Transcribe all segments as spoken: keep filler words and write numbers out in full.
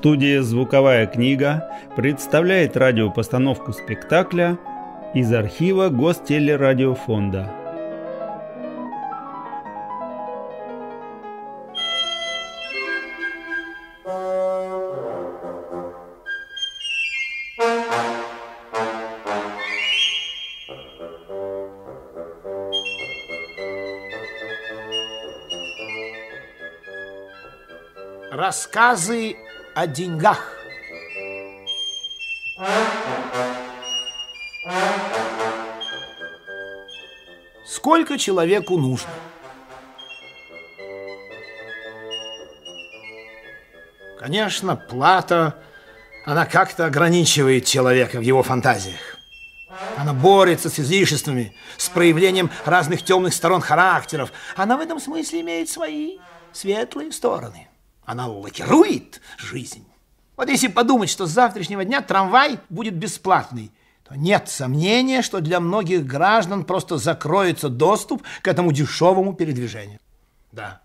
Студия «Звуковая книга» представляет радиопостановку спектакля из архива Гостелерадиофонда. Рассказы о деньгах. Сколько человеку нужно? Конечно, плата, она как-то ограничивает человека в его фантазиях. Она борется с излишествами, с проявлением разных темных сторон характеров. Она в этом смысле имеет свои светлые стороны. Она лакирует жизнь. Вот если подумать, что с завтрашнего дня трамвай будет бесплатный, то нет сомнения, что для многих граждан просто закроется доступ к этому дешевому передвижению. Да.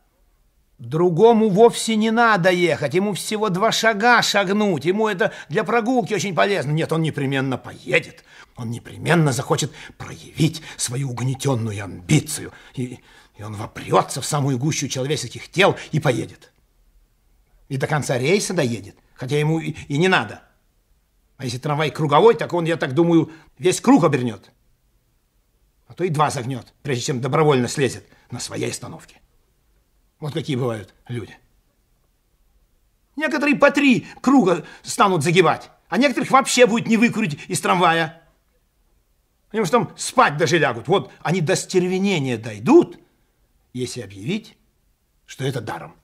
Другому вовсе не надо ехать, ему всего два шага шагнуть, ему это для прогулки очень полезно. Нет, он непременно поедет, он непременно захочет проявить свою угнетенную амбицию, и, и он вопрется в самую гущу человеческих тел и поедет. И до конца рейса доедет, хотя ему и, и не надо. А если трамвай круговой, так он, я так думаю, весь круг обернет. А то и два загнет, прежде чем добровольно слезет на своей остановке. Вот какие бывают люди. Некоторые по три круга станут загибать, а некоторых вообще будет не выкурить из трамвая. Потому что там спать даже лягут. Вот они до стервенения дойдут, если объявить, что это даром.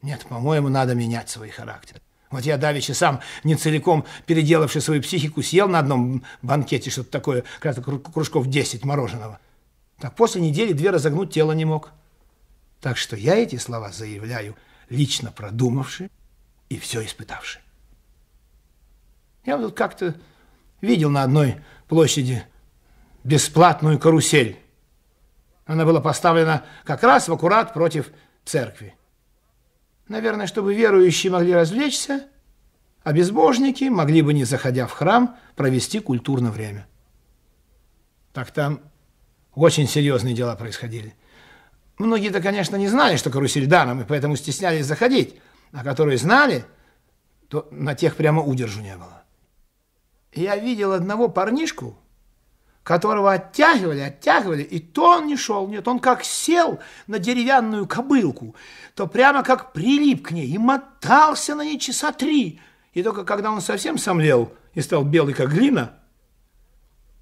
Нет, по-моему, надо менять свой характер. Вот я давеча сам, не целиком переделавший свою психику, съел на одном банкете что-то такое, как-то кружков десять мороженого. Так после недели две разогнуть тело не мог. Так что я эти слова заявляю, лично продумавши и все испытавши. Я вот как-то видел на одной площади бесплатную карусель. Она была поставлена как раз в аккурат против церкви. Наверное, чтобы верующие могли развлечься, а безбожники могли бы, не заходя в храм, провести культурное время. Так там очень серьезные дела происходили. Многие-то, конечно, не знали, что карусель даром, и поэтому стеснялись заходить. А которые знали, то на тех прямо удержу не было. Я видел одного парнишку, которого оттягивали, оттягивали, и то он не шел, нет, он как сел на деревянную кобылку, то прямо как прилип к ней и мотался на ней часа три. И только когда он совсем сомлел и стал белый, как глина,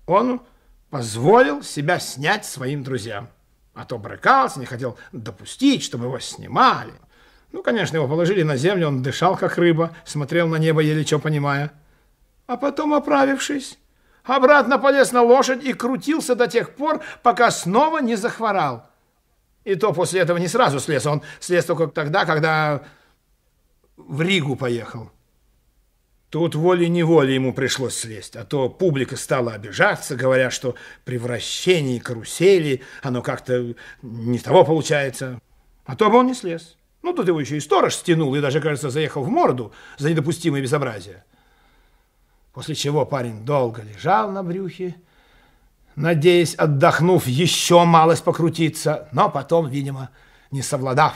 он позволил себя снять своим друзьям. А то брыкался, не хотел допустить, чтобы его снимали. Ну, конечно, его положили на землю, он дышал, как рыба, смотрел на небо, еле что понимая. А потом, оправившись, обратно полез на лошадь и крутился до тех пор, пока снова не захворал. И то после этого не сразу слез. Он слез только тогда, когда в Ригу поехал. Тут волей-неволей ему пришлось слезть, а то публика стала обижаться, говоря, что при вращении карусели оно как-то не того получается. А то бы он не слез. Ну, тут его еще и сторож стянул и даже, кажется, заехал в морду за недопустимое безобразие. После чего парень долго лежал на брюхе, надеясь, отдохнув, еще малость покрутиться, но потом, видимо, не совладав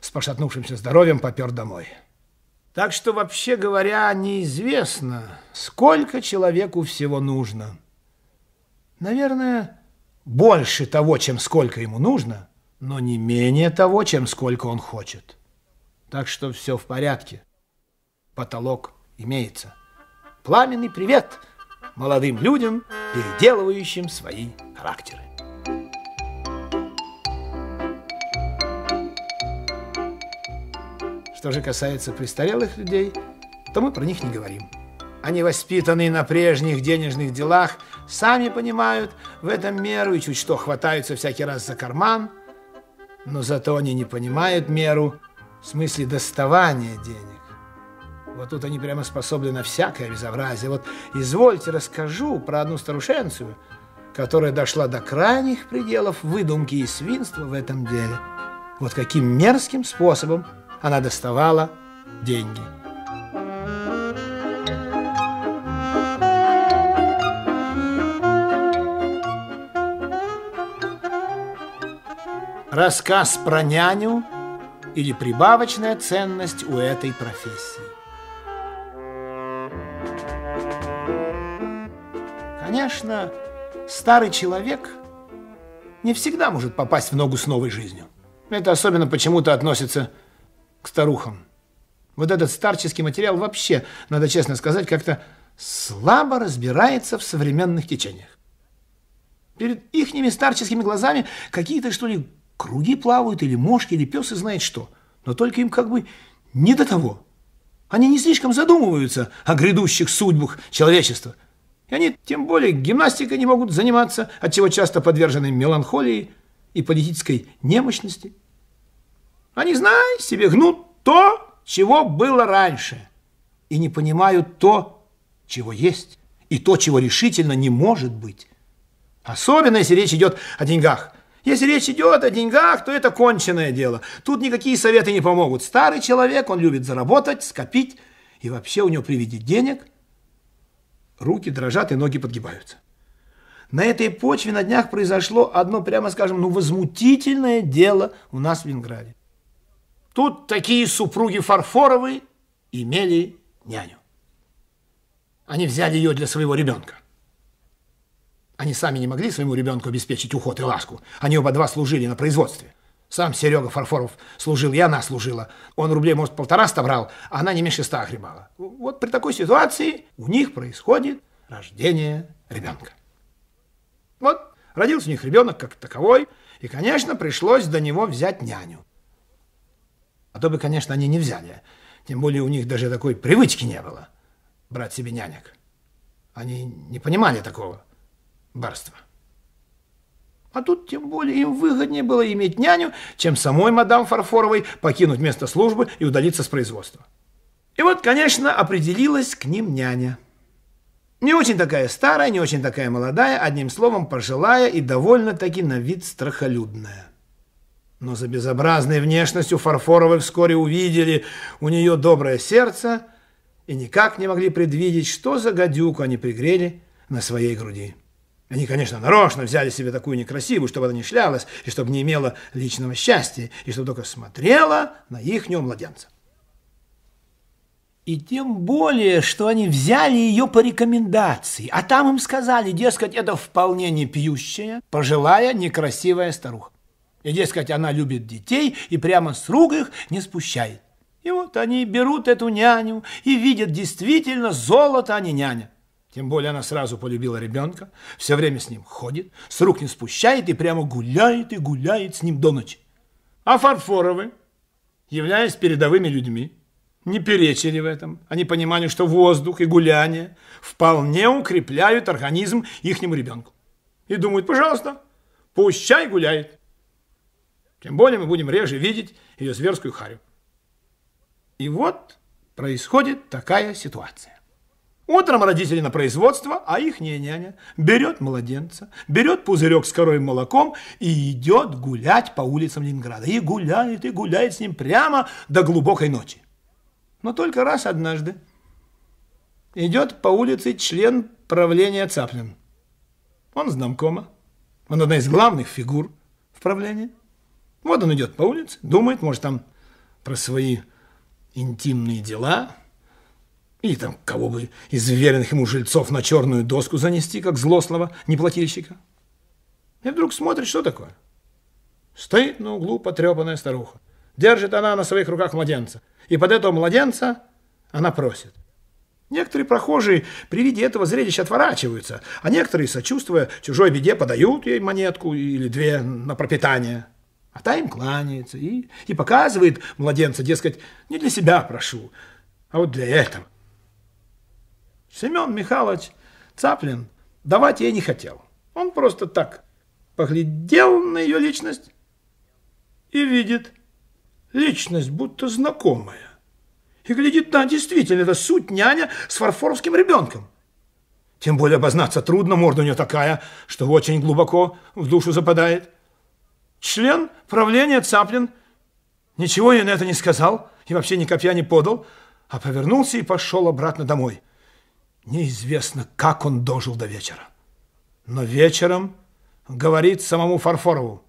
с пошатнувшимся здоровьем, попер домой. Так что, вообще говоря, неизвестно, сколько человеку всего нужно. Наверное, больше того, чем сколько ему нужно, но не менее того, чем сколько он хочет. Так что все в порядке. Потолок имеется. Пламенный привет молодым людям, переделывающим свои характеры. Что же касается престарелых людей, то мы про них не говорим. Они, воспитанные на прежних денежных делах, сами понимают в этом меру и чуть что хватаются всякий раз за карман, но зато они не понимают меру в смысле доставания денег. Вот тут они прямо способны на всякое безобразие. Вот извольте расскажу про одну старушенцию, которая дошла до крайних пределов выдумки и свинства в этом деле. Вот каким мерзким способом она доставала деньги. Рассказ про няню или прибавочная ценность у этой профессии. Конечно, старый человек не всегда может попасть в ногу с новой жизнью. Это особенно почему-то относится к старухам. Вот этот старческий материал вообще, надо честно сказать, как-то слабо разбирается в современных течениях. Перед ихними старческими глазами какие-то, что ли, круги плавают, или мошки, или пёсы знает что. Но только им как бы не до того. Они не слишком задумываются о грядущих судьбах человечества. И они, тем более, гимнастикой не могут заниматься, отчего часто подвержены меланхолии и политической немощности. Они, знай себе, гнут то, чего было раньше, и не понимают то, чего есть, и то, чего решительно не может быть. Особенно, если речь идет о деньгах. Если речь идет о деньгах, то это конченое дело. Тут никакие советы не помогут. Старый человек, он любит заработать, скопить, и вообще у него при виде денег руки дрожат и ноги подгибаются. На этой почве на днях произошло одно, прямо скажем, ну, возмутительное дело у нас в Ленинграде. Тут такие супруги Фарфоровы имели няню. Они взяли ее для своего ребенка. Они сами не могли своему ребенку обеспечить уход и ласку. Они оба два служили на производстве. Сам Серёга Фарфоров служил, и она служила. Он рублей, может, полтора-ста брал, а она не меньше ста хлебала. Вот при такой ситуации у них происходит рождение ребенка. Вот родился у них ребенок как таковой, и, конечно, пришлось до него взять няню. А то бы, конечно, они не взяли. Тем более у них даже такой привычки не было брать себе нянек. Они не понимали такого барства. А тут тем более им выгоднее было иметь няню, чем самой мадам Фарфоровой покинуть место службы и удалиться с производства. И вот, конечно, определилась к ним няня. Не очень такая старая, не очень такая молодая, одним словом, пожилая и довольно-таки на вид страхолюдная. Но за безобразной внешностью Фарфоровы вскоре увидели у нее доброе сердце и никак не могли предвидеть, что за гадюку они пригрели на своей груди. Они, конечно, нарочно взяли себе такую некрасивую, чтобы она не шлялась, и чтобы не имела личного счастья, и чтобы только смотрела на ихнего младенца. И тем более, что они взяли ее по рекомендации, а там им сказали, дескать, это вполне не пьющая, пожилая, некрасивая старуха. И, дескать, она любит детей и прямо с рук их не спущает. И вот они берут эту няню и видят действительно золото, а не няня. Тем более она сразу полюбила ребенка, все время с ним ходит, с рук не спущает и прямо гуляет и гуляет с ним до ночи. А Фарфоровы, являясь передовыми людьми, не перечили в этом. Они понимали, что воздух и гуляние вполне укрепляют организм ихнему ребенку. И думают, пожалуйста, пусть чай гуляет. Тем более мы будем реже видеть ее зверскую харю. И вот происходит такая ситуация. Утром родители на производство, а ихняя няня берет младенца, берет пузырек с коровьим молоком и идет гулять по улицам Ленинграда. И гуляет, и гуляет с ним прямо до глубокой ночи. Но только раз однажды идет по улице член правления Цаплин. Он знамкома, он одна из главных фигур в правлении. Вот он идет по улице, думает, может, там про свои интимные дела, или там кого бы из веренных ему жильцов на черную доску занести, как злостного неплательщика. И вдруг смотрит, что такое. Стоит на углу потрепанная старуха. Держит она на своих руках младенца. И под этого младенца она просит. Некоторые прохожие при виде этого зрелища отворачиваются, а некоторые, сочувствуя чужой беде, подают ей монетку или две на пропитание. А та им кланяется и, и показывает младенца, дескать, не для себя прошу, а вот для этого. Семен Михайлович Цаплин давать ей не хотел. Он просто так поглядел на ее личность и видит. Личность будто знакомая. И глядит, да, действительно, это суть няня с фарфоровским ребенком. Тем более обознаться трудно, морда у нее такая, что очень глубоко в душу западает. Член правления Цаплин ничего ей на это не сказал и вообще ни копья не подал, а повернулся и пошел обратно домой. Неизвестно, как он дожил до вечера. Но вечером говорит самому Фарфорову.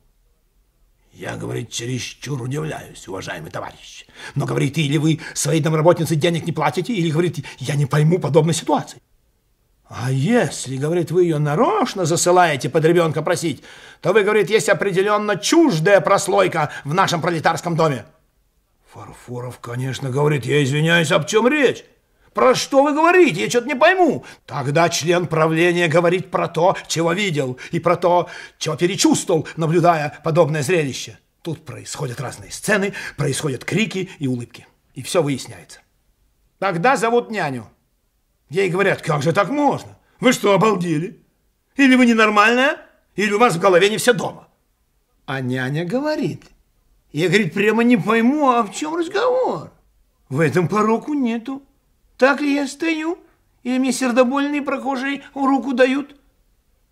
Я, говорит, чересчур удивляюсь, уважаемый товарищ. Но, говорит, или вы своей домработнице денег не платите, или, говорит, я не пойму подобной ситуации. А если, говорит, вы ее нарочно засылаете под ребенка просить, то вы, говорит, есть определенно чуждая прослойка в нашем пролетарском доме. Фарфоров, конечно, говорит, я извиняюсь, об чем речь? Про что вы говорите? Я что-то не пойму. Тогда член правления говорит про то, чего видел, и про то, чего перечувствовал, наблюдая подобное зрелище. Тут происходят разные сцены, происходят крики и улыбки. И все выясняется. Тогда зовут няню. Ей говорят, как же так можно? Вы что, обалдели? Или вы ненормальная, или у вас в голове не все дома. А няня говорит. Я, говорит, прямо не пойму, а в чем разговор? В этом пороку нету. Так ли я стою? Или мне сердобольные прохожие руку дают?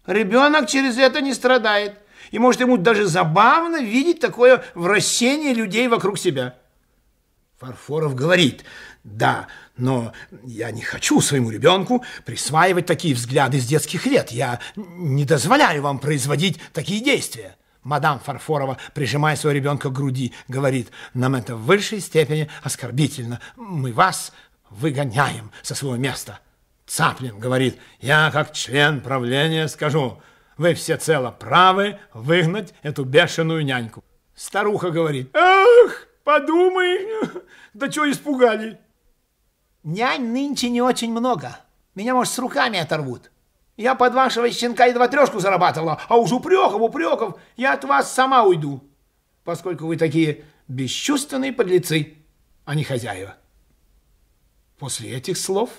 Ребенок через это не страдает. И, может, ему даже забавно видеть такое вращение людей вокруг себя. Фарфоров говорит, да, но я не хочу своему ребенку присваивать такие взгляды с детских лет. Я не дозволяю вам производить такие действия. Мадам Фарфорова, прижимая своего ребенка к груди, говорит, нам это в высшей степени оскорбительно. Мы вас... выгоняем со своего места. Цаплин говорит, я как член правления скажу, вы всецело правы выгнать эту бешеную няньку. Старуха говорит, ах, подумай, да чего испугали. Нянь нынче не очень много, меня, может, с руками оторвут. Я под вашего щенка едва трешку зарабатывала, а уж упреков, упреков, я от вас сама уйду, поскольку вы такие бесчувственные подлецы, а не хозяева. После этих слов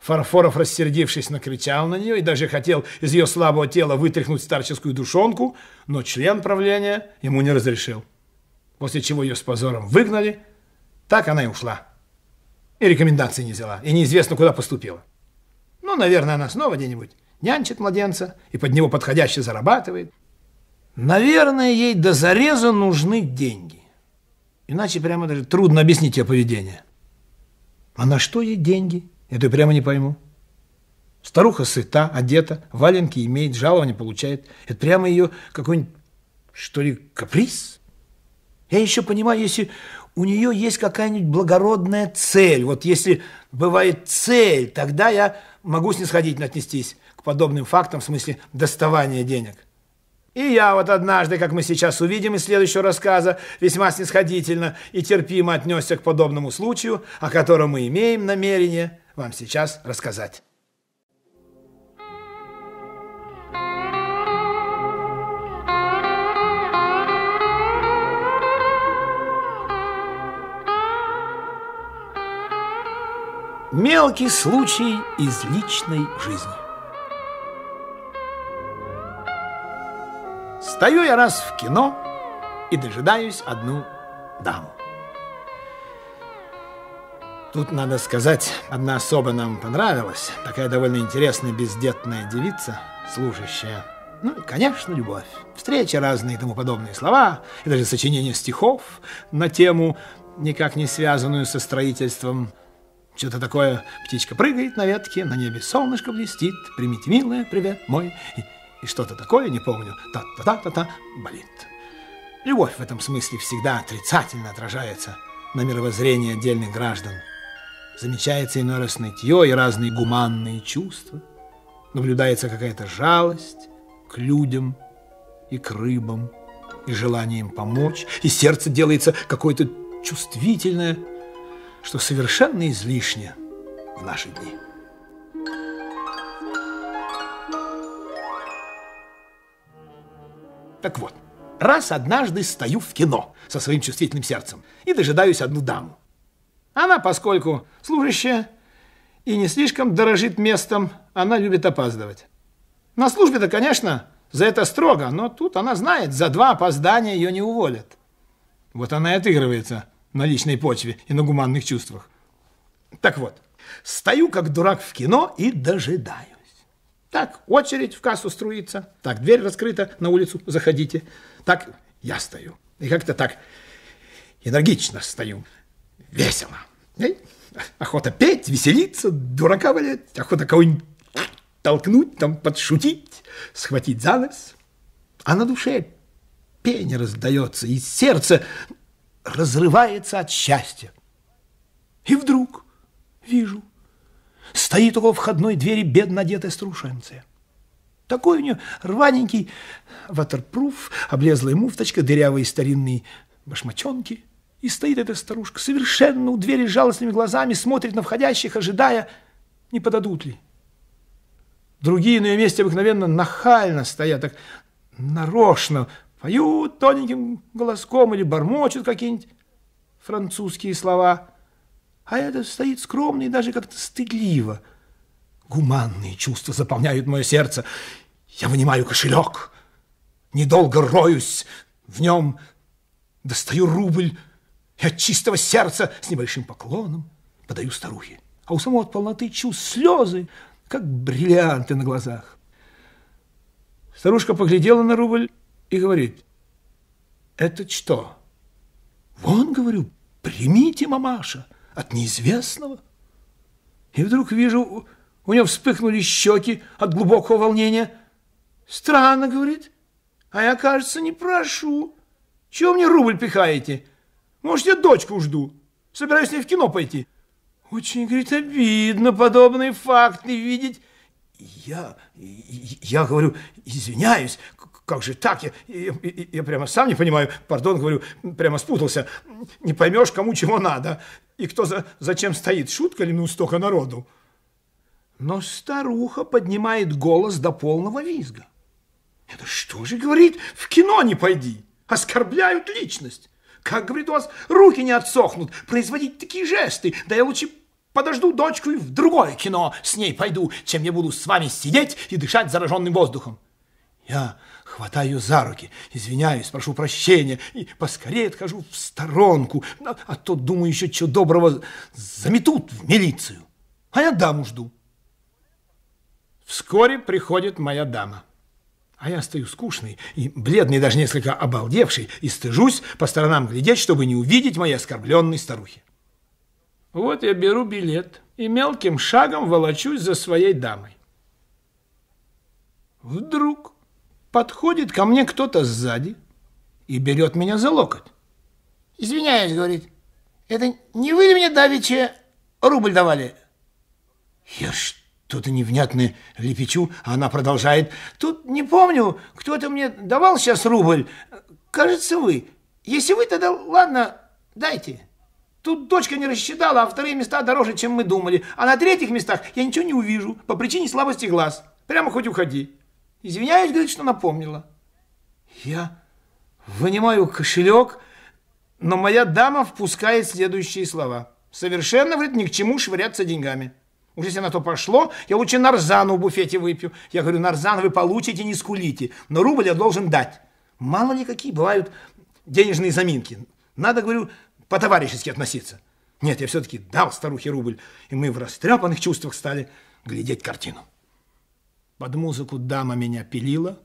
Фарфоров, рассердившись, накричал на нее и даже хотел из ее слабого тела вытряхнуть старческую душонку, но член правления ему не разрешил. После чего ее с позором выгнали, так она и ушла. И рекомендации не взяла, и неизвестно, куда поступила. Ну, наверное, она снова где-нибудь нянчит младенца и под него подходяще зарабатывает. Наверное, ей до зареза нужны деньги. Иначе прямо даже трудно объяснить ее поведение. А на что ей деньги? Это я прямо не пойму. Старуха сыта, одета, валенки имеет, жалование получает. Это прямо ее какой-нибудь, что ли, каприз? Я еще понимаю, если у нее есть какая-нибудь благородная цель. Вот если бывает цель, тогда я могу снисходительно отнестись к подобным фактам, в смысле доставания денег. И я вот однажды, как мы сейчас увидим из следующего рассказа, весьма снисходительно и терпимо отнесся к подобному случаю, о котором мы имеем намерение вам сейчас рассказать. Мелкий случай из личной жизни. Стою я раз в кино и дожидаюсь одну даму. Тут, надо сказать, одна особа нам понравилась. Такая довольно интересная бездетная девица, служащая. Ну и, конечно, любовь. Встречи разные и тому подобные слова. И даже сочинение стихов на тему, никак не связанную со строительством. Что-то такое. Птичка прыгает на ветке, на небе солнышко блестит. Примите, милая, привет мой. И что-то такое, не помню, та-та-та-та-та, болит. Любовь в этом смысле всегда отрицательно отражается на мировоззрении отдельных граждан. Замечается иной раз нытье и разные гуманные чувства. Наблюдается какая-то жалость к людям и к рыбам, и желание им помочь, и сердце делается какое-то чувствительное, что совершенно излишне в наши дни. Так вот, раз однажды стою в кино со своим чувствительным сердцем и дожидаюсь одну даму. Она, поскольку служащая и не слишком дорожит местом, она любит опаздывать. На службе-то, конечно, за это строго, но тут она знает, за два опоздания ее не уволят. Вот она и отыгрывается на личной почве и на гуманных чувствах. Так вот, стою как дурак в кино и дожидаю. Так очередь в кассу струится, так дверь раскрыта, на улицу заходите. Так я стою. И как-то так энергично стою. Весело. И охота петь, веселиться, дурака валять, охота кого-нибудь толкнуть, там подшутить, схватить за нос. А на душе пение раздается, и сердце разрывается от счастья. И вдруг вижу, стоит около входной двери бедно одетая старушенция. Такой у нее рваненький ватерпруф, облезлая муфточка, дырявые старинные башмачонки. И стоит эта старушка совершенно у двери с жалостными глазами, смотрит на входящих, ожидая, не подадут ли. Другие на ее месте обыкновенно нахально стоят, так нарочно поют тоненьким голоском или бормочут какие-нибудь французские слова. А это стоит скромно и даже как-то стыдливо. Гуманные чувства заполняют мое сердце. Я вынимаю кошелек, недолго роюсь в нем, достаю рубль и от чистого сердца с небольшим поклоном подаю старухе. А у самого от полноты чувств слезы, как бриллианты на глазах. Старушка поглядела на рубль и говорит: «Это что?» «Вон, — говорю, — примите, мамаша, от неизвестного». И вдруг вижу, у нее вспыхнули щеки от глубокого волнения. «Странно, — говорит, — а я, кажется, не прошу. Чего мне рубль пихаете? Может, я дочку жду. Собираюсь с ней в кино пойти». «Очень, — говорит, — обидно подобные факты видеть». Я, я говорю, извиняюсь, как же так? Я, я, я прямо сам не понимаю, пардон, говорю, прямо спутался. Не поймешь, кому чего надо. И кто за, зачем стоит, шутка ли, ну, столько народу? Но старуха поднимает голос до полного визга. «Это что же, — говорит, — в кино не пойди? Оскорбляют личность. Как, — говорит, — у вас руки не отсохнут производить такие жесты? Да я лучше подожду дочку и в другое кино с ней пойду, чем я буду с вами сидеть и дышать зараженным воздухом». Я хватаю ее за руки, извиняюсь, прошу прощения и поскорее отхожу в сторонку, а, а то, думаю, еще чего доброго заметут в милицию. А я даму жду. Вскоре приходит моя дама. А я стою скучный и бледный, даже несколько обалдевший, и стыжусь по сторонам глядеть, чтобы не увидеть моей оскорбленной старухи. Вот я беру билет и мелким шагом волочусь за своей дамой. Вдруг подходит ко мне кто-то сзади и берет меня за локоть. «Извиняюсь, — говорит, — это не вы ли мне давеча рубль давали?» Я что-то невнятное лепечу, а она продолжает: «Тут не помню, кто-то мне давал сейчас рубль. Кажется, вы. Если вы, тогда ладно, дайте. Тут дочка не рассчитала, а вторые места дороже, чем мы думали. А на третьих местах я ничего не увижу по причине слабости глаз. Прямо хоть уходи. Извиняюсь, — говорит, — что напомнила». Я вынимаю кошелек, но моя дама впускает следующие слова: «Совершенно, — говорит, — ни к чему швыряться деньгами. Уж если на то пошло, я лучше нарзану в буфете выпью». Я говорю: «Нарзан вы получите, не скулите, но рубль я должен дать. Мало ли какие бывают денежные заминки. Надо, — говорю, — по-товарищески относиться». Нет, я все-таки дал старухе рубль, и мы в растрепанных чувствах стали глядеть картину. Под музыку дама меня пилила,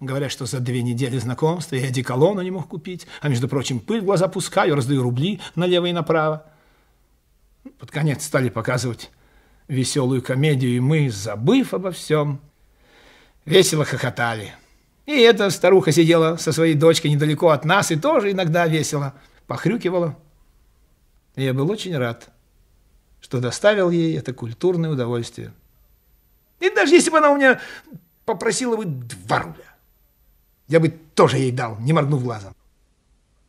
говоря, что за две недели знакомства я одеколону не мог купить, а, между прочим, пыль в глаза пускаю, раздаю рубли налево и направо. Под конец стали показывать веселую комедию, и мы, забыв обо всем, весело хохотали. И эта старуха сидела со своей дочкой недалеко от нас и тоже иногда весело похрюкивала. И я был очень рад, что доставил ей это культурное удовольствие. И даже если бы она у меня попросила бы два руля, я бы тоже ей дал, не моргнув глазом.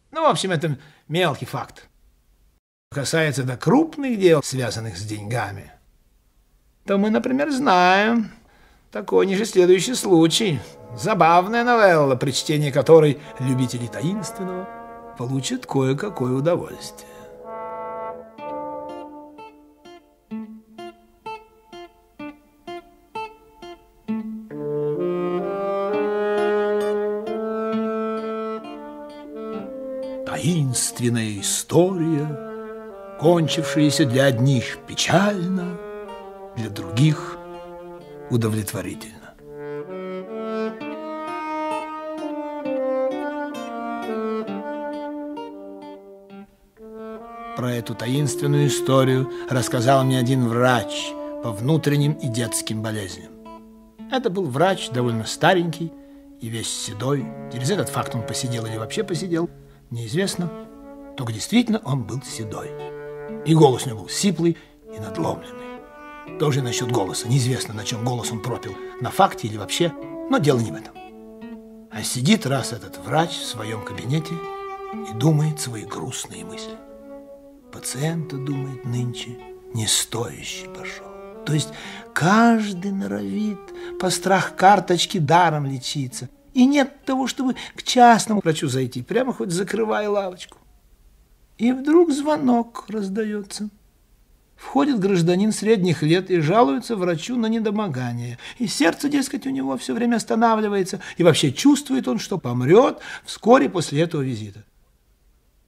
Ну, в общем, это мелкий факт. Касается до крупных дел, связанных с деньгами, то мы, например, знаем такой нижеследующий случай. Забавная новелла, при чтении которой любители таинственного получит кое-какое удовольствие. Таинственная история, кончившаяся для одних печально, для других удовлетворительно. Про эту таинственную историю рассказал мне один врач по внутренним и детским болезням. Это был врач довольно старенький и весь седой. Через этот факт он посидел или вообще посидел, неизвестно. Только действительно он был седой. И голос у него был сиплый и надломленный. Тоже насчет голоса. Неизвестно, на чем голос он пропил. На факте или вообще. Но дело не в этом. А сидит раз этот врач в своем кабинете и думает свои грустные мысли. Пациента, думает, нынче не стоящий пошел. То есть каждый норовит по страх карточки даром лечиться. И нет того, чтобы к частному врачу зайти, прямо хоть закрывая лавочку. И вдруг звонок раздается. Входит гражданин средних лет и жалуется врачу на недомогание. И сердце, дескать, у него все время останавливается. И вообще чувствует он, что помрет вскоре после этого визита.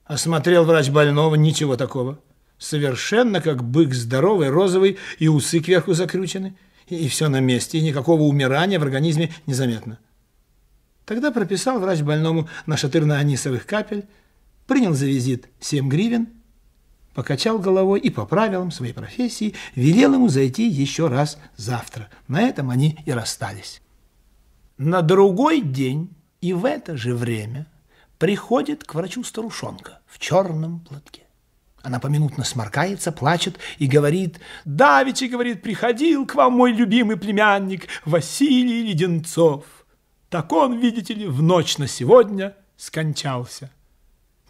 Осмотрел врач больного, ничего такого. Совершенно как бык здоровый, розовый, и усы кверху закручены. И, и все на месте, и никакого умирания в организме незаметно. Тогда прописал врач больному нашатырно-анисовых капель, принял за визит семь гривен, покачал головой и по правилам своей профессии велел ему зайти еще раз завтра. На этом они и расстались. На другой день и в это же время приходит к врачу старушонка в черном платке. Она поминутно сморкается, плачет и говорит: «Давеча, — говорит, — приходил к вам мой любимый племянник Василий Леденцов. Так он, видите ли, в ночь на сегодня скончался.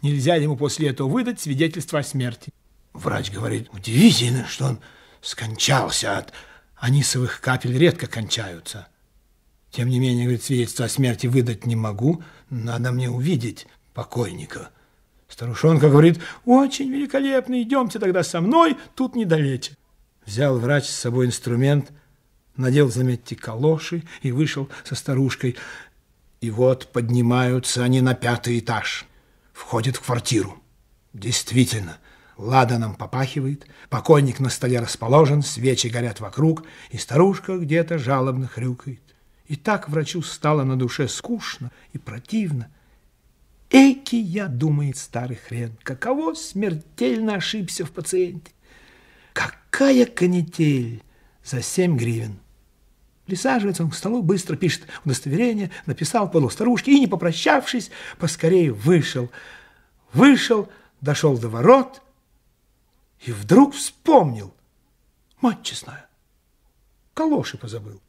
Нельзя ему после этого выдать свидетельство о смерти». Врач говорит: «Удивительно, что он скончался. От анисовых капель редко кончаются. Тем не менее, — говорит, — свидетельство о смерти выдать не могу. Надо мне увидеть покойника». Старушонка говорит: «Очень великолепно, идемте тогда со мной, тут недалече». Взял врач с собой инструмент, надел, заметьте, калоши и вышел со старушкой. И вот поднимаются они на пятый этаж, входят в квартиру. Действительно, ладаном попахивает, покойник на столе расположен, свечи горят вокруг, и старушка где-то жалобно хрюкает. И так врачу стало на душе скучно и противно. «Эки я, — думает старый хрен, — каково смертельно ошибся в пациенте! Какая канитель за семь гривен!» Присаживается он к столу, быстро пишет удостоверение, написал, подал старушке и, не попрощавшись, поскорее вышел. Вышел, дошел до ворот и вдруг вспомнил. Мать честная, калоши позабыл.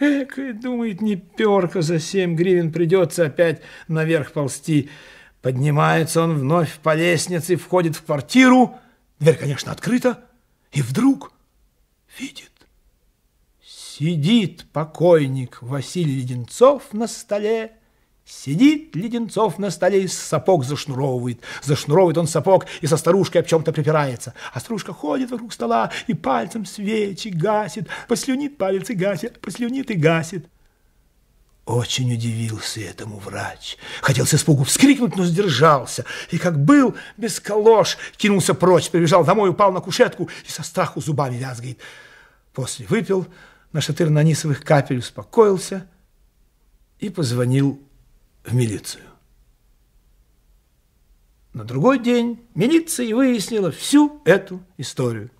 Эк, и думает, не перка, за семь гривен придется опять наверх ползти. Поднимается он вновь по лестнице, входит в квартиру. Дверь, конечно, открыта. И вдруг видит. Сидит покойник Василий Леденцов на столе. Сидит Леденцов на столе и сапог зашнуровывает. Зашнуровывает он сапог и со старушкой об чем-то припирается. А старушка ходит вокруг стола и пальцем свечи гасит. Послюнит палец и гасит, послюнит и гасит. Очень удивился этому врач. Хотел с испугу вскрикнуть, но сдержался. И как был без калош, кинулся прочь, прибежал домой, упал на кушетку и со страху зубами лязгает. После выпил нашатырно-анисовых капель, успокоился и позвонил в милицию. На другой день милиция и выяснила всю эту историю.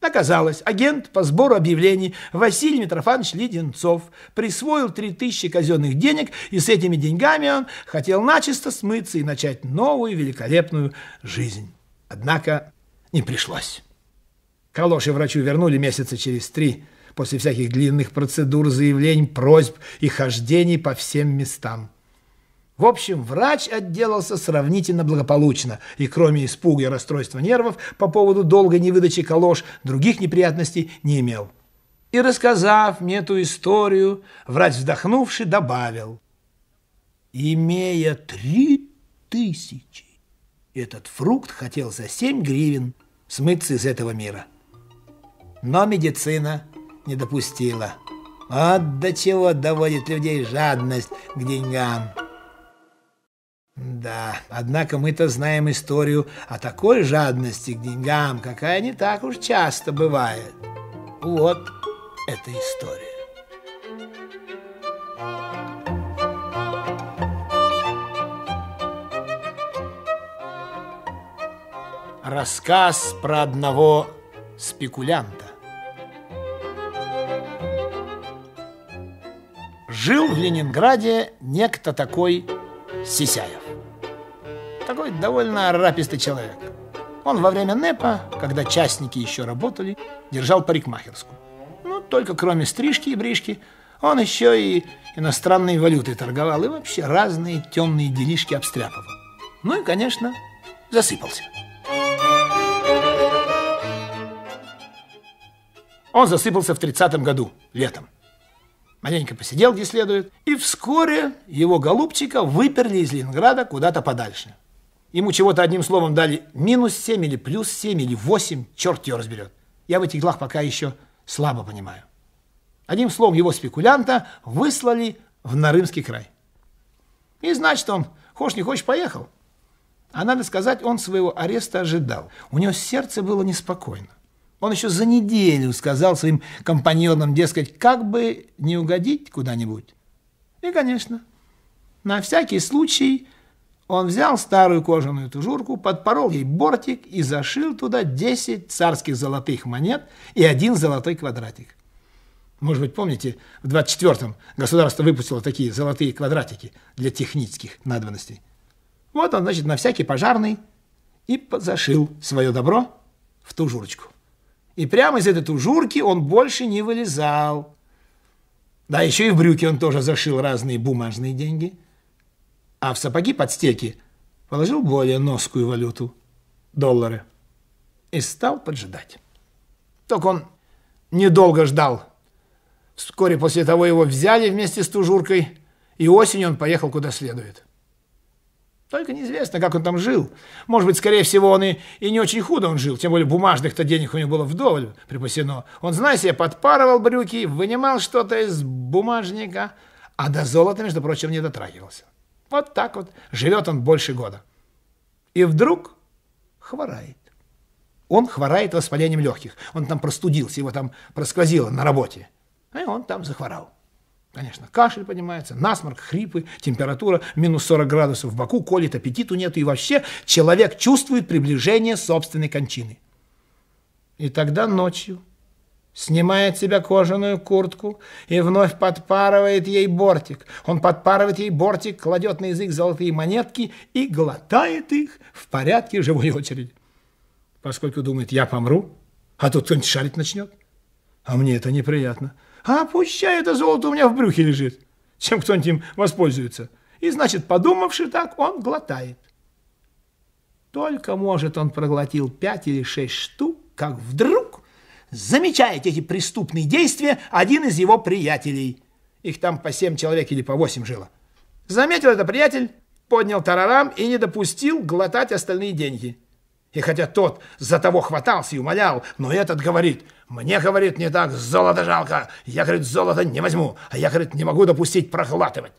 Оказалось, агент по сбору объявлений Василий Митрофанович Леденцов присвоил три тысячи казенных денег, и с этими деньгами он хотел начисто смыться и начать новую великолепную жизнь. Однако не пришлось. Калоши врачу вернули месяца через три, после всяких длинных процедур, заявлений, просьб и хождений по всем местам. В общем, врач отделался сравнительно благополучно, и кроме испуга и расстройства нервов по поводу долгой невыдачи калош, других неприятностей не имел. И, рассказав мне эту историю, врач, вздохнувши, добавил: «Имея три тысячи, этот фрукт хотел за семь гривен смыться из этого мира. Но медицина не допустила. Вот до чего доводит людей жадность к деньгам». Да, однако мы-то знаем историю о такой жадности к деньгам, какая не так уж часто бывает. Вот эта история. Рассказ про одного спекулянта. Жил в Ленинграде некто такой Сисяев. Такой довольно рапистый человек. Он во время НЭПа, когда частники еще работали, держал парикмахерскую. Ну, только кроме стрижки и брижки, он еще и иностранной валютой торговал и вообще разные темные делишки обстряпывал. Ну и, конечно, засыпался. Он засыпался в тридцатом году, летом. Маленько посидел, где следует, и вскоре его голубчика выперли из Ленинграда куда-то подальше. Ему чего-то одним словом дали минус семь или плюс семь или восемь, черт его разберет. Я в этих делах пока еще слабо понимаю. Одним словом, его спекулянта выслали в Нарымский край. И значит, он, хочешь не хочешь, поехал. А надо сказать, он своего ареста ожидал. У него сердце было неспокойно. Он еще за неделю сказал своим компаньонам, дескать, как бы не угодить куда-нибудь. И, конечно, на всякий случай он взял старую кожаную тужурку, подпорол ей бортик и зашил туда десять царских золотых монет и один золотой квадратик. Может быть, помните, в двадцать четвёртом государство выпустило такие золотые квадратики для технических надобностей. Вот он, значит, на всякий пожарный и позашил свое добро в тужурочку. И прямо из этой тужурки он больше не вылезал. Да, еще и в брюки он тоже зашил разные бумажные деньги. А в сапоги под стеки положил более носкую валюту – доллары. И стал поджидать. Только он недолго ждал. Вскоре после того его взяли вместе с тужуркой, и осенью он поехал куда следует. Только неизвестно, как он там жил. Может быть, скорее всего, он и, и не очень худо он жил, тем более бумажных-то денег у него было вдоволь припасено. Он, знаешь, себе подпарывал брюки, вынимал что-то из бумажника, а до золота, между прочим, не дотрагивался. Вот так вот живет он больше года. И вдруг хворает. Он хворает воспалением легких. Он там простудился, его там просквозило на работе. И он там захворал. Конечно, кашель поднимается, насморк, хрипы, температура, минус сорок градусов в боку, колет, аппетиту нету, и вообще человек чувствует приближение собственной кончины. И тогда ночью снимает с себя кожаную куртку и вновь подпарывает ей бортик. Он подпарывает ей бортик, кладет на язык золотые монетки и глотает их в порядке живой очереди. Поскольку думает, я помру, а тут кто-нибудь шарить начнет. А мне это неприятно. А пущай это золото у меня в брюхе лежит, чем кто-нибудь им воспользуется. И, значит, подумавши так, он глотает. Только, может, он проглотил пять или шесть штук, как вдруг замечает эти преступные действия один из его приятелей. Их там по семь человек или по восемь жило. Заметил это приятель, поднял тарарам и не допустил глотать остальные деньги. И хотя тот за того хватался и умолял, но этот говорит, мне, говорит, не так золото жалко, я, говорит, золото не возьму, а я, говорит, не могу допустить проглатывать.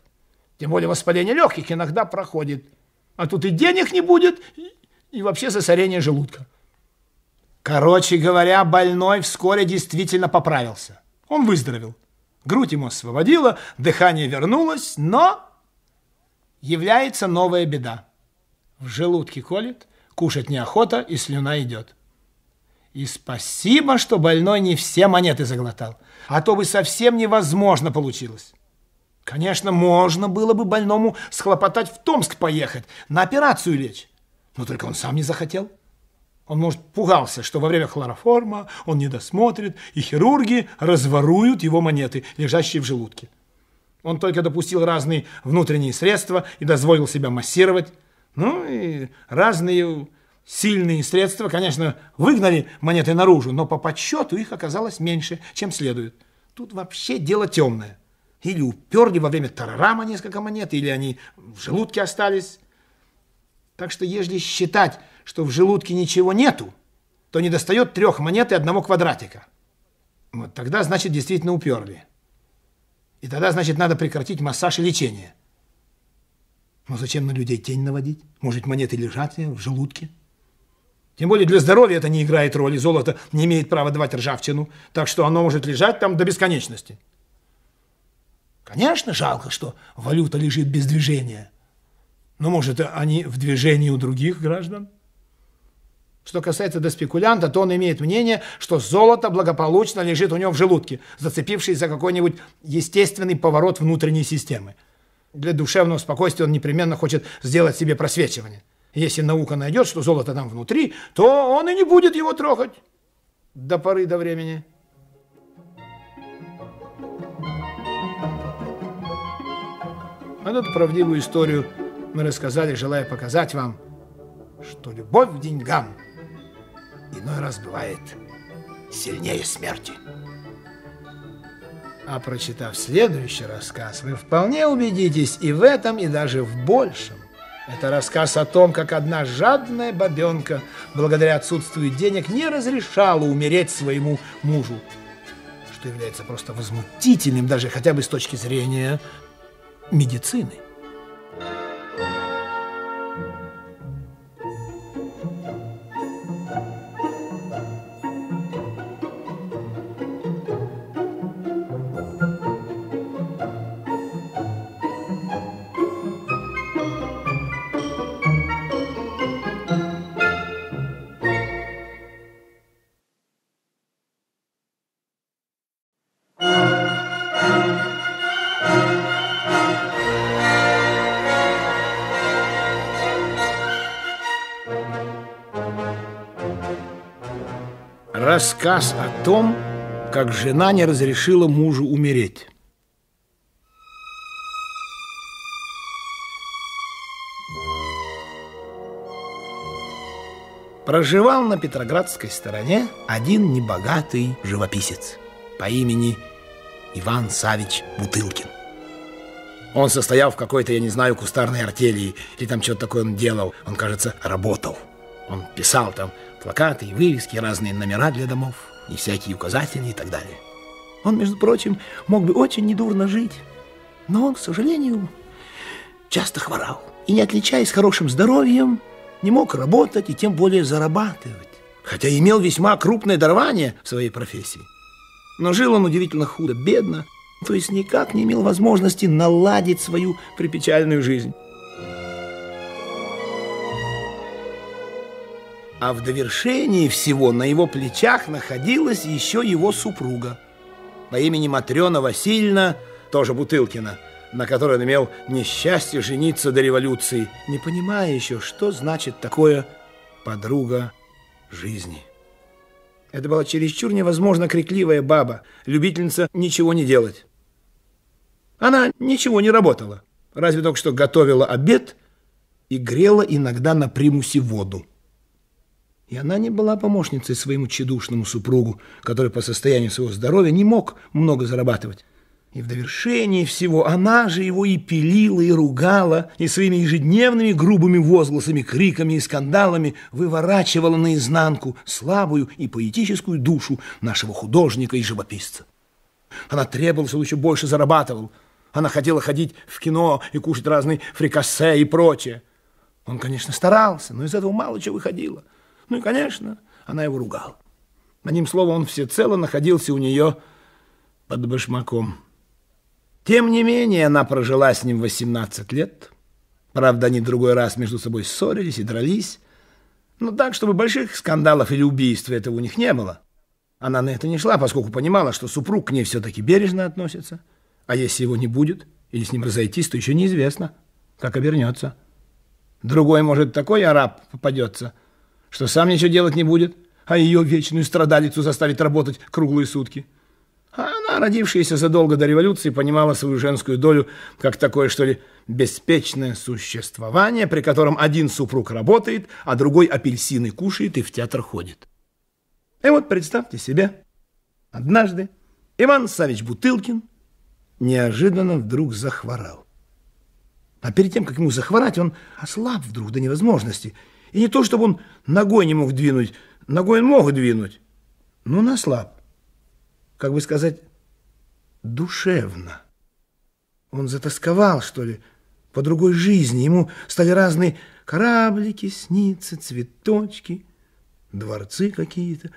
Тем более воспаление легких иногда проходит, а тут и денег не будет, и, и вообще засорение желудка. Короче говоря, больной вскоре действительно поправился. Он выздоровел, грудь ему освободила, дыхание вернулось, но является новая беда. В желудке колет, кушать неохота, и слюна идет. И спасибо, что больной не все монеты заглотал, а то бы совсем невозможно получилось. Конечно, можно было бы больному схлопотать в Томск поехать, на операцию лечь. Но только он сам не захотел. Он, может, пугался, что во время хлороформа он не досмотрит, и хирурги разворуют его монеты, лежащие в желудке. Он только допустил разные внутренние средства и дозволил себя массировать. Ну и разные сильные средства, конечно, выгнали монеты наружу, но по подсчету их оказалось меньше, чем следует. Тут вообще дело темное. Или уперли во время тарарама несколько монет, или они в желудке остались. Так что, если считать, что в желудке ничего нету, то недостает трех монет и одного квадратика. Вот тогда, значит, действительно уперли. И тогда, значит, надо прекратить массаж и лечение. Но зачем на людей тень наводить? Может, монеты лежат в желудке? Тем более для здоровья это не играет роли. Золото не имеет права давать ржавчину, так что оно может лежать там до бесконечности. Конечно, жалко, что валюта лежит без движения. Но, может, они в движении у других граждан? Что касается деспекулянта, то он имеет мнение, что золото благополучно лежит у него в желудке, зацепившись за какой-нибудь естественный поворот внутренней системы. Для душевного спокойствия он непременно хочет сделать себе просвечивание. Если наука найдет, что золото там внутри, то он и не будет его трогать до поры до времени. А эту правдивую историю мы рассказали, желая показать вам, что любовь к деньгам иной раз бывает сильнее смерти. А прочитав следующий рассказ, вы вполне убедитесь и в этом, и даже в большем. Это рассказ о том, как одна жадная бабенка, благодаря отсутствию денег, не разрешала умереть своему мужу, что является просто возмутительным, даже хотя бы с точки зрения медицины. Рассказ о том, как жена не разрешила мужу умереть. Проживал на Петроградской стороне один небогатый живописец по имени Иван Савич Бутылкин. Он состоял в какой-то, я не знаю, кустарной артели, или там что-то такое он делал. Он, кажется, работал. Он писал там плакаты и вывески, разные номера для домов, и всякие указатели и так далее. Он, между прочим, мог бы очень недурно жить, но он, к сожалению, часто хворал. И, не отличаясь хорошим здоровьем, не мог работать и тем более зарабатывать, хотя имел весьма крупное дарование в своей профессии. Но жил он удивительно худо, бедно, то есть никак не имел возможности наладить свою припечальную жизнь. А в довершении всего на его плечах находилась еще его супруга по имени Матрена Васильевна, тоже Бутылкина, на которой он имел несчастье жениться до революции, не понимая еще, что значит такое подруга жизни. Это была чересчур невозможно крикливая баба, любительница ничего не делать. Она ничего не работала, разве только что готовила обед и грела иногда на примусе воду. И она не была помощницей своему тщедушному супругу, который по состоянию своего здоровья не мог много зарабатывать. И в довершении всего она же его и пилила, и ругала, и своими ежедневными грубыми возгласами, криками и скандалами выворачивала наизнанку слабую и поэтическую душу нашего художника и живописца. Она требовала, чтобы еще больше зарабатывал. Она хотела ходить в кино и кушать разные фрикассе и прочее. Он, конечно, старался, но из этого мало чего выходило. Ну и, конечно, она его ругала. Одним словом, он всецело находился у нее под башмаком. Тем не менее, она прожила с ним восемнадцать лет. Правда, они в другой раз между собой ссорились и дрались. Но так, чтобы больших скандалов или убийств этого у них не было. Она на это не шла, поскольку понимала, что супруг к ней все-таки бережно относится. А если его не будет или с ним разойтись, то еще неизвестно, как обернется. Другой, может, такой араб попадется, что сам ничего делать не будет, а ее вечную страдалицу заставить работать круглые сутки. А она, родившаяся задолго до революции, понимала свою женскую долю как такое, что ли, беспечное существование, при котором один супруг работает, а другой апельсины кушает и в театр ходит. И вот представьте себе, однажды Иван Савич Бутылкин неожиданно вдруг захворал. А перед тем, как ему захворать, он ослаб вдруг до невозможности. И не то, чтобы он ногой не мог двинуть, ногой он мог двинуть, но он ослаб, как бы сказать, душевно. Он затосковал, что ли, по другой жизни. Ему стали разные кораблики сниться, цветочки, дворцы какие-то.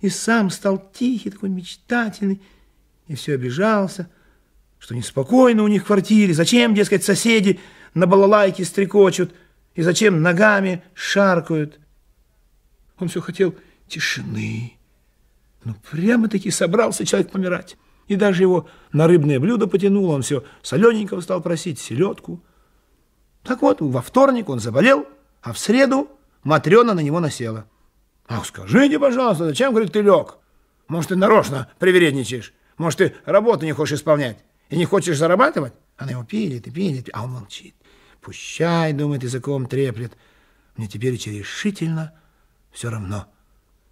И сам стал тихий, такой мечтательный, и все обижался, что неспокойно у них в квартире. Зачем, дескать, соседи на балалайке стрекочут? И зачем ногами шаркают? Он все хотел тишины. Ну, прямо-таки собрался человек помирать. И даже его на рыбное блюдо потянуло. Он все солененького стал просить, селедку. Так вот, во вторник он заболел, а в среду Матрена на него насела. Ах, скажите, пожалуйста, зачем, говорит, ты лег? Может, ты нарочно привередничаешь? Может, ты работу не хочешь исполнять? И не хочешь зарабатывать? Она его пилит и пилит, а он молчит. Пущай, думает, языком треплет. Мне теперь решительно все равно.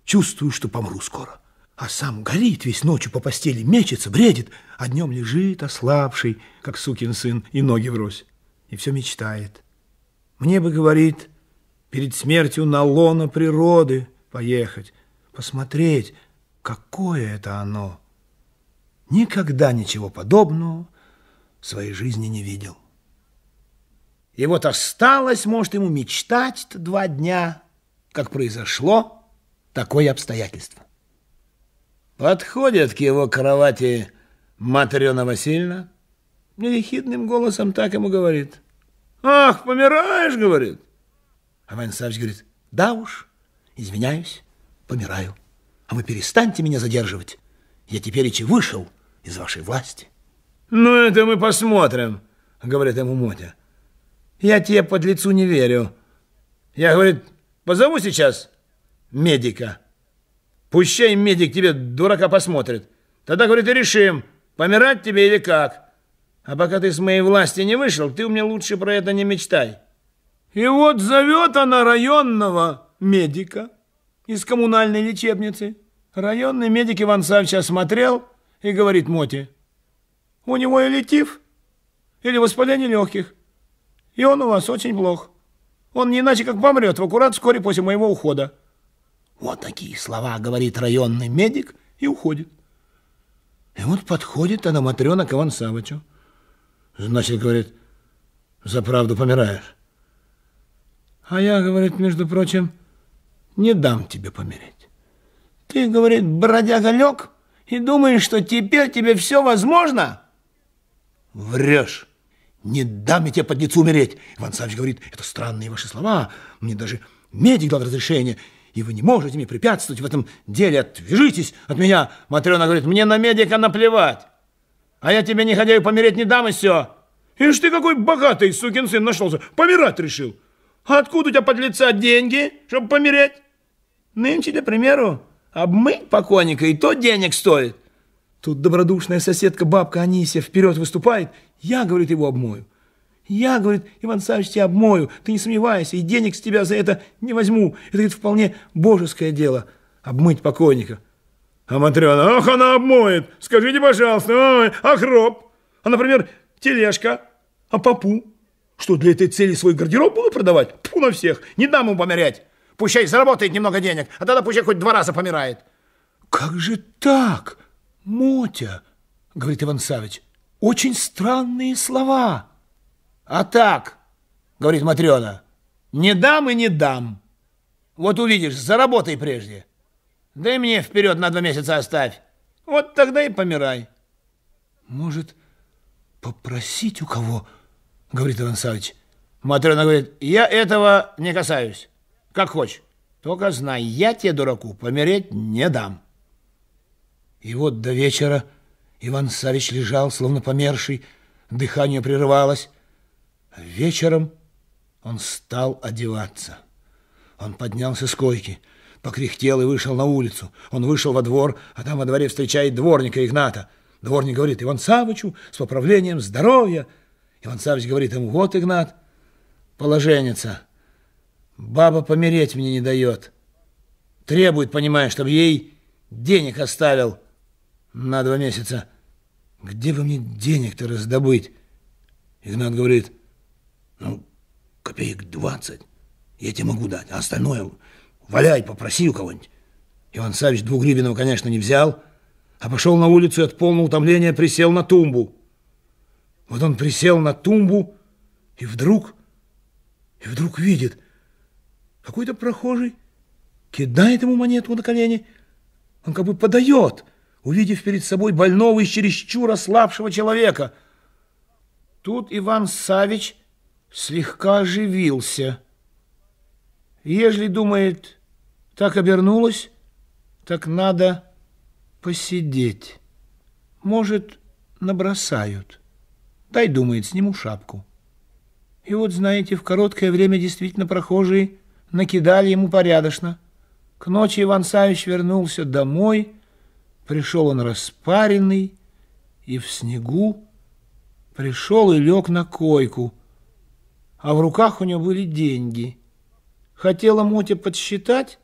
Чувствую, что помру скоро. А сам горит весь ночью по постели, мечется, бредит, а днем лежит ослабший, как сукин сын, и ноги врозь. И все мечтает. Мне бы, говорит, перед смертью на лоно природы поехать, посмотреть, какое это оно. Никогда ничего подобного в своей жизни не видел. И вот осталось, может, ему мечтать два дня, как произошло такое обстоятельство. Подходит к его кровати Матрена Васильевна, нехидным голосом так ему говорит. «Ах, помираешь, — говорит». А Иван Савич говорит: «Да уж, извиняюсь, помираю. А вы перестаньте меня задерживать. Я теперь вышел из вашей власти». «Ну, это мы посмотрим, — говорит ему Мотя. — Я тебе под лицу не верю. Я, — говорит, — позову сейчас медика. Пущай медик тебе, дурака, посмотрит. Тогда, — говорит, — и решим, помирать тебе или как. А пока ты с моей власти не вышел, ты у меня лучше про это не мечтай». И вот зовет она районного медика из коммунальной лечебницы. Районный медик Иван Савич осмотрел и говорит Моте: «У него или тиф, или воспаление легких, и он у вас очень плох. Он не иначе как помрет в аккурат вскоре после моего ухода». Вот такие слова говорит районный медик и уходит. И вот подходит она, Матрена, к Ивану Савичу. «Значит, — говорит, — за правду помираешь. А я, — говорит, — между прочим, не дам тебе помереть. Ты, — говорит, — бродяга, лег и думаешь, что теперь тебе все возможно? Врешь. Не дам я тебе под лицу умереть. Иван Савич, — говорит, — это странные ваши слова. Мне даже медик дал разрешение, и вы не можете мне препятствовать в этом деле. Отвяжитесь от меня». Матрена говорит: «Мне на медика наплевать. А я тебе, негодяю, помереть не дам, и все». «Ишь ты, какой богатый сукин сын нашелся. Помирать решил. А откуда у тебя, под лица, деньги, чтобы помереть? Нынче, для примеру, обмыть покойника и то денег стоит». Тут добродушная соседка бабка Анисия вперед выступает: «Я, — говорит, — его обмою. Я, — говорит, — Иван Савич, тебя обмою. Ты не сомневайся, и денег с тебя за это не возьму. Это, — говорит,, — вполне божеское дело — обмыть покойника». А Матрена: «Ах, она обмоет. Скажите, пожалуйста, ой, окроп. А, например, тележка. А попу? Что, для этой цели свой гардероб буду продавать? Фу на всех. Не дам ему померять. Пущай заработает немного денег, а тогда пущай хоть два раза помирает». «Как же так, Мотя? — говорит Иван Савич. — Очень странные слова». «А так, — говорит Матрена, — не дам и не дам. Вот увидишь, заработай прежде. Да и мне вперед на два месяца оставь. Вот тогда и помирай». «Может, попросить у кого? — говорит Иван Савич. Матрена говорит: «Я этого не касаюсь. Как хочешь. Только знай, я тебе, дураку, помереть не дам». И вот до вечера Иван Савич лежал, словно померший, дыхание прерывалось. Вечером он стал одеваться. Он поднялся с койки, покряхтел и вышел на улицу. Он вышел во двор, а там во дворе встречает дворника Игната. Дворник говорит: «Иван Савичу с поправлением здоровья». Иван Савич говорит ему: «Вот, Игнат, положенница. Баба помереть мне не дает. Требует, понимаешь, чтобы ей денег оставил на два месяца. Где бы мне денег-то раздобыть?» Игнат говорит: «Ну, копеек двадцать я тебе могу дать, а остальное валяй, попроси у кого-нибудь». Иван Савич двугривенного, конечно, не взял, а пошел на улицу и от полного утомления присел на тумбу. Вот он присел на тумбу и вдруг, и вдруг видит: какой-то прохожий кидает ему монетку на колени. Он как бы подает, увидев перед собой больного и чересчур ослабшего человека. Тут Иван Савич слегка оживился. Ежели, думает, Так обернулась, так надо посидеть. Может, набросают. Дай, думает, сниму шапку. И вот, знаете, в короткое время действительно прохожие накидали ему порядочно. К ночи Иван Савич вернулся домой. Пришел он распаренный и в снегу. Пришел и лег на койку. А в руках у него были деньги. Хотела Мотя подсчитать,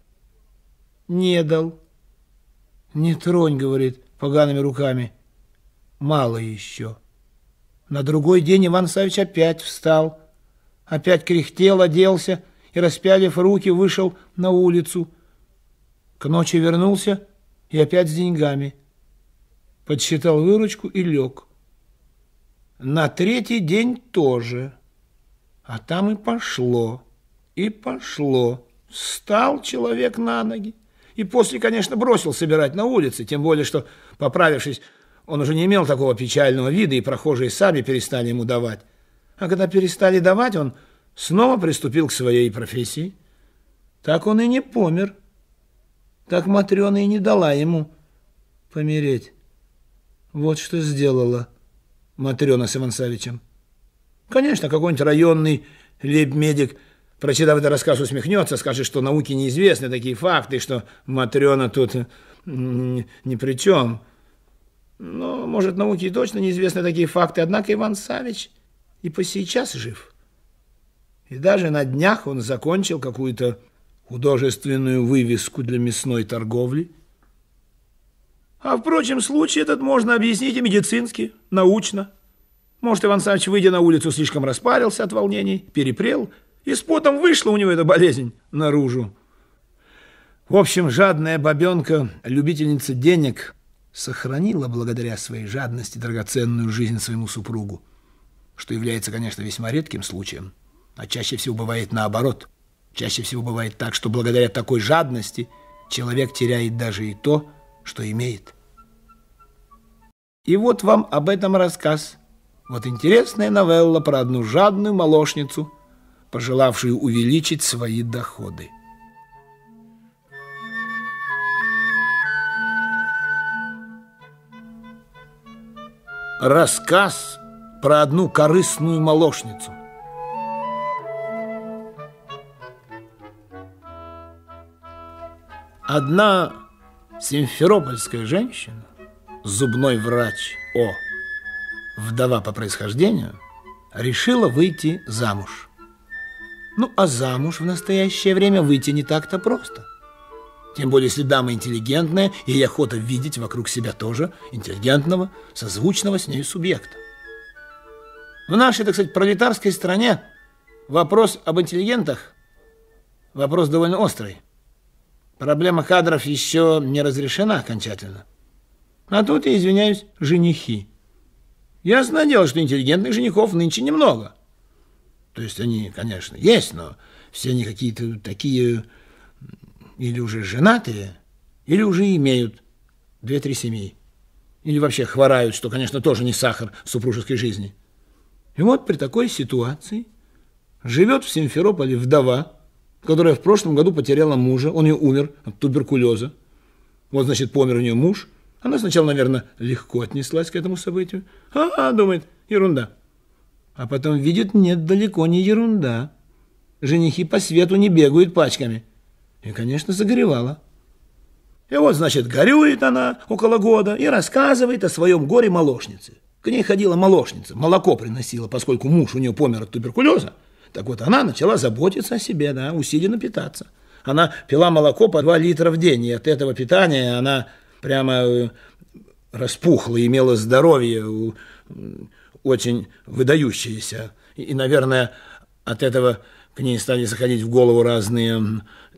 не дал. Не тронь, говорит, погаными руками. Мало еще. На другой день Иван Савич опять встал. Опять кряхтел, оделся и, распялив руки, вышел на улицу. К ночи вернулся и опять с деньгами. Подсчитал выручку и лег. На третий день тоже. А там и пошло, и пошло. Встал человек на ноги. И после, конечно, бросил собирать на улице, тем более, что, поправившись, он уже не имел такого печального вида, и прохожие сами перестали ему давать. А когда перестали давать, он снова приступил к своей профессии. Так он и не помер. Так Матрена и не дала ему помереть. Вот что сделала Матрена с Иван Савичем. Конечно, какой-нибудь районный лейб-медик, прочитав этот рассказ, усмехнется, скажет, что науке неизвестны такие факты, что Матрена тут ни при чем. Но, может, науке и точно неизвестны такие факты, однако Иван Савич и по сейчас жив. И даже на днях он закончил какую-то художественную вывеску для мясной торговли. А, впрочем, случай этот можно объяснить и медицински, научно. Может, Иван Савич, выйдя на улицу, слишком распарился от волнений, перепрел, и с потом вышла у него эта болезнь наружу. В общем, жадная бабенка, любительница денег, сохранила благодаря своей жадности драгоценную жизнь своему супругу, что является, конечно, весьма редким случаем, а чаще всего бывает наоборот. Чаще всего бывает так, что благодаря такой жадности человек теряет даже и то, что имеет. И вот вам об этом рассказ. Вот интересная новелла про одну жадную молочницу, пожелавшую увеличить свои доходы. Рассказ про одну корыстную молочницу. Одна симферопольская женщина, зубной врач О, вдова по происхождению, решила выйти замуж. Ну, а замуж в настоящее время выйти не так-то просто. Тем более, если дама интеллигентная, ей охота видеть вокруг себя тоже интеллигентного, созвучного с нею субъекта. В нашей, так сказать, пролетарской стране вопрос об интеллигентах – вопрос довольно острый. Проблема кадров еще не разрешена окончательно. А тут, я извиняюсь, женихи. Ясное дело, что интеллигентных женихов нынче немного. То есть они, конечно, есть, но все они какие-то такие или уже женатые, или уже имеют две-три семьи. Или вообще хворают, что, конечно, тоже не сахар в супружеской жизни. И вот при такой ситуации живет в Симферополе вдова, которая в прошлом году потеряла мужа, он ее умер от туберкулеза. Вот, значит, помер у нее муж. Она сначала, наверное, легко отнеслась к этому событию. А-а, думает, ерунда. А потом видит, нет, далеко не ерунда. Женихи по свету не бегают пачками. И, конечно, загоревала. И вот, значит, горюет она около года и рассказывает о своем горе молочнице. К ней ходила молочница, молоко приносила, поскольку муж у нее помер от туберкулеза. Так вот, она начала заботиться о себе, да, усиленно питаться. Она пила молоко по два литра в день, и от этого питания она прямо распухла, имела здоровье очень выдающееся. И, наверное, от этого к ней стали заходить в голову разные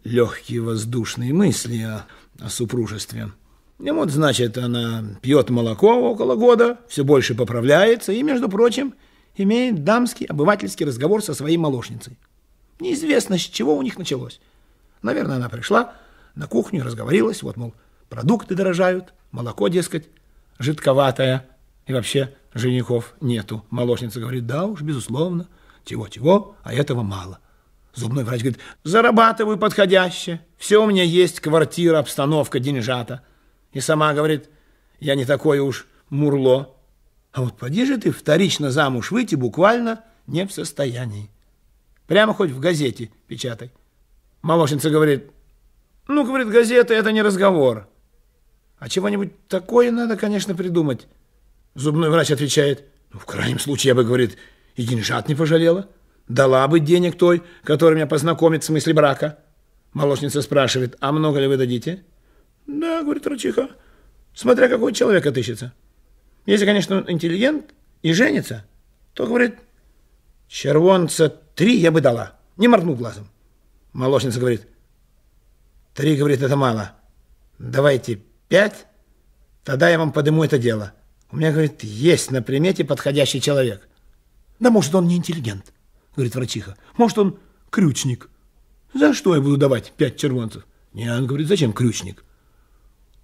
легкие воздушные мысли о, о супружестве. И вот, значит, она пьет молоко около года, все больше поправляется, и, между прочим, имеет дамский обывательский разговор со своей молочницей. Неизвестно, с чего у них началось. Наверное, она пришла на кухню и разговорилась. Вот, мол, продукты дорожают, молоко, дескать, жидковатое. И вообще женихов нету. Молочница говорит, да уж, безусловно, чего-чего, а этого мало. Зубной врач говорит: зарабатываю подходяще, все у меня есть, квартира, обстановка, деньжата. И сама говорит: я не такое уж мурло. А вот поди же ты вторично замуж выйти буквально не в состоянии. Прямо хоть в газете печатай. Молочница говорит: ну, говорит, газета — это не разговор. А чего-нибудь такое надо, конечно, придумать. Зубной врач отвечает: ну, в крайнем случае я бы, говорит, и деньжат не пожалела. Дала бы денег той, которая меня познакомит в смысле брака. Молочница спрашивает: а много ли вы дадите? Да, говорит врачиха, смотря какой человек отыщется. Если, конечно, он интеллигент и женится, то, говорит, червонца три я бы дала, не моргну глазом. Молочница говорит: три, говорит, это мало. Давайте пять, тогда я вам подыму это дело. У меня, говорит, есть на примете подходящий человек. Да может, он не интеллигент, говорит врачиха. Может, он крючник. За что я буду давать пять червонцев? Не, он говорит, зачем крючник?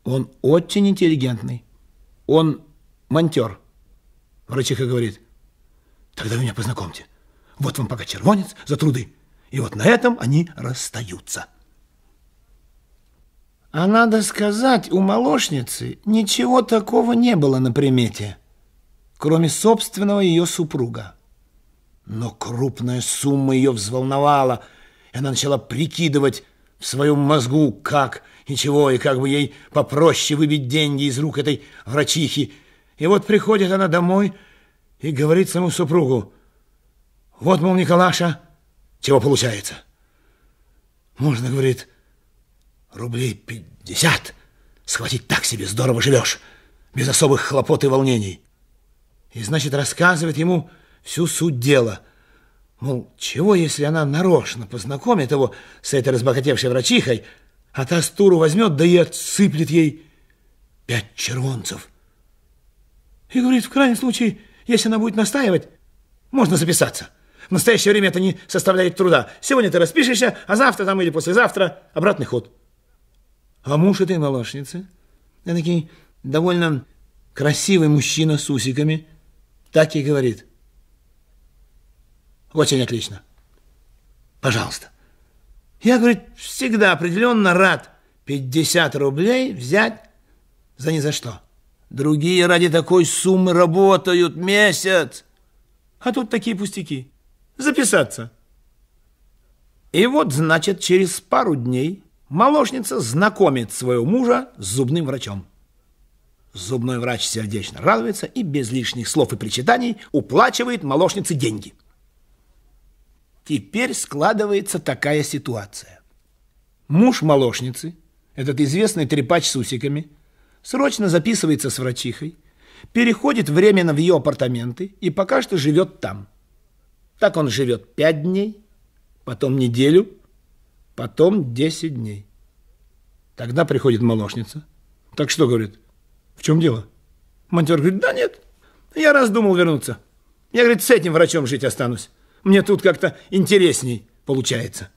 Он очень интеллигентный. Он... монтер. Врачиха говорит: тогда вы меня познакомьте. Вот вам пока червонец за труды. И вот на этом они расстаются. А надо сказать, у молочницы ничего такого не было на примете, кроме собственного ее супруга. Но крупная сумма ее взволновала, и она начала прикидывать в своем мозгу, как и чего, и как бы ей попроще выбить деньги из рук этой врачихи. И вот приходит она домой и говорит своему супругу: вот, мол, Николаша, чего получается. Можно, говорит, рублей пятьдесят схватить, так себе здорово живешь, без особых хлопот и волнений. И, значит, рассказывает ему всю суть дела. Мол, чего, если она нарочно познакомит его с этой разбогатевшей врачихой, а та с туру возьмет, да и отсыплет ей пять червонцев. И говорит, в крайнем случае, если она будет настаивать, можно записаться. В настоящее время это не составляет труда. Сегодня ты распишешься, а завтра там или послезавтра обратный ход. А муж этой молочницы, такой довольно красивый мужчина с усиками, так и говорит: очень отлично. Пожалуйста. Я, говорит, всегда определенно рад пятьдесят рублей взять за ни за что. Другие ради такой суммы работают месяц. А тут такие пустяки. Записаться. И вот, значит, через пару дней молочница знакомит своего мужа с зубным врачом. Зубной врач сердечно радуется и без лишних слов и причитаний уплачивает молочнице деньги. Теперь складывается такая ситуация. Муж молочницы, этот известный трепач с усиками, срочно записывается с врачихой, переходит временно в ее апартаменты и пока что живет там. Так он живет пять дней, потом неделю, потом десять дней. Тогда приходит молочница. Так что, говорит, в чем дело? Монтер говорит: да нет, я раздумал вернуться. Я, говорит, с этим врачом жить останусь. Мне тут как-то интересней получается.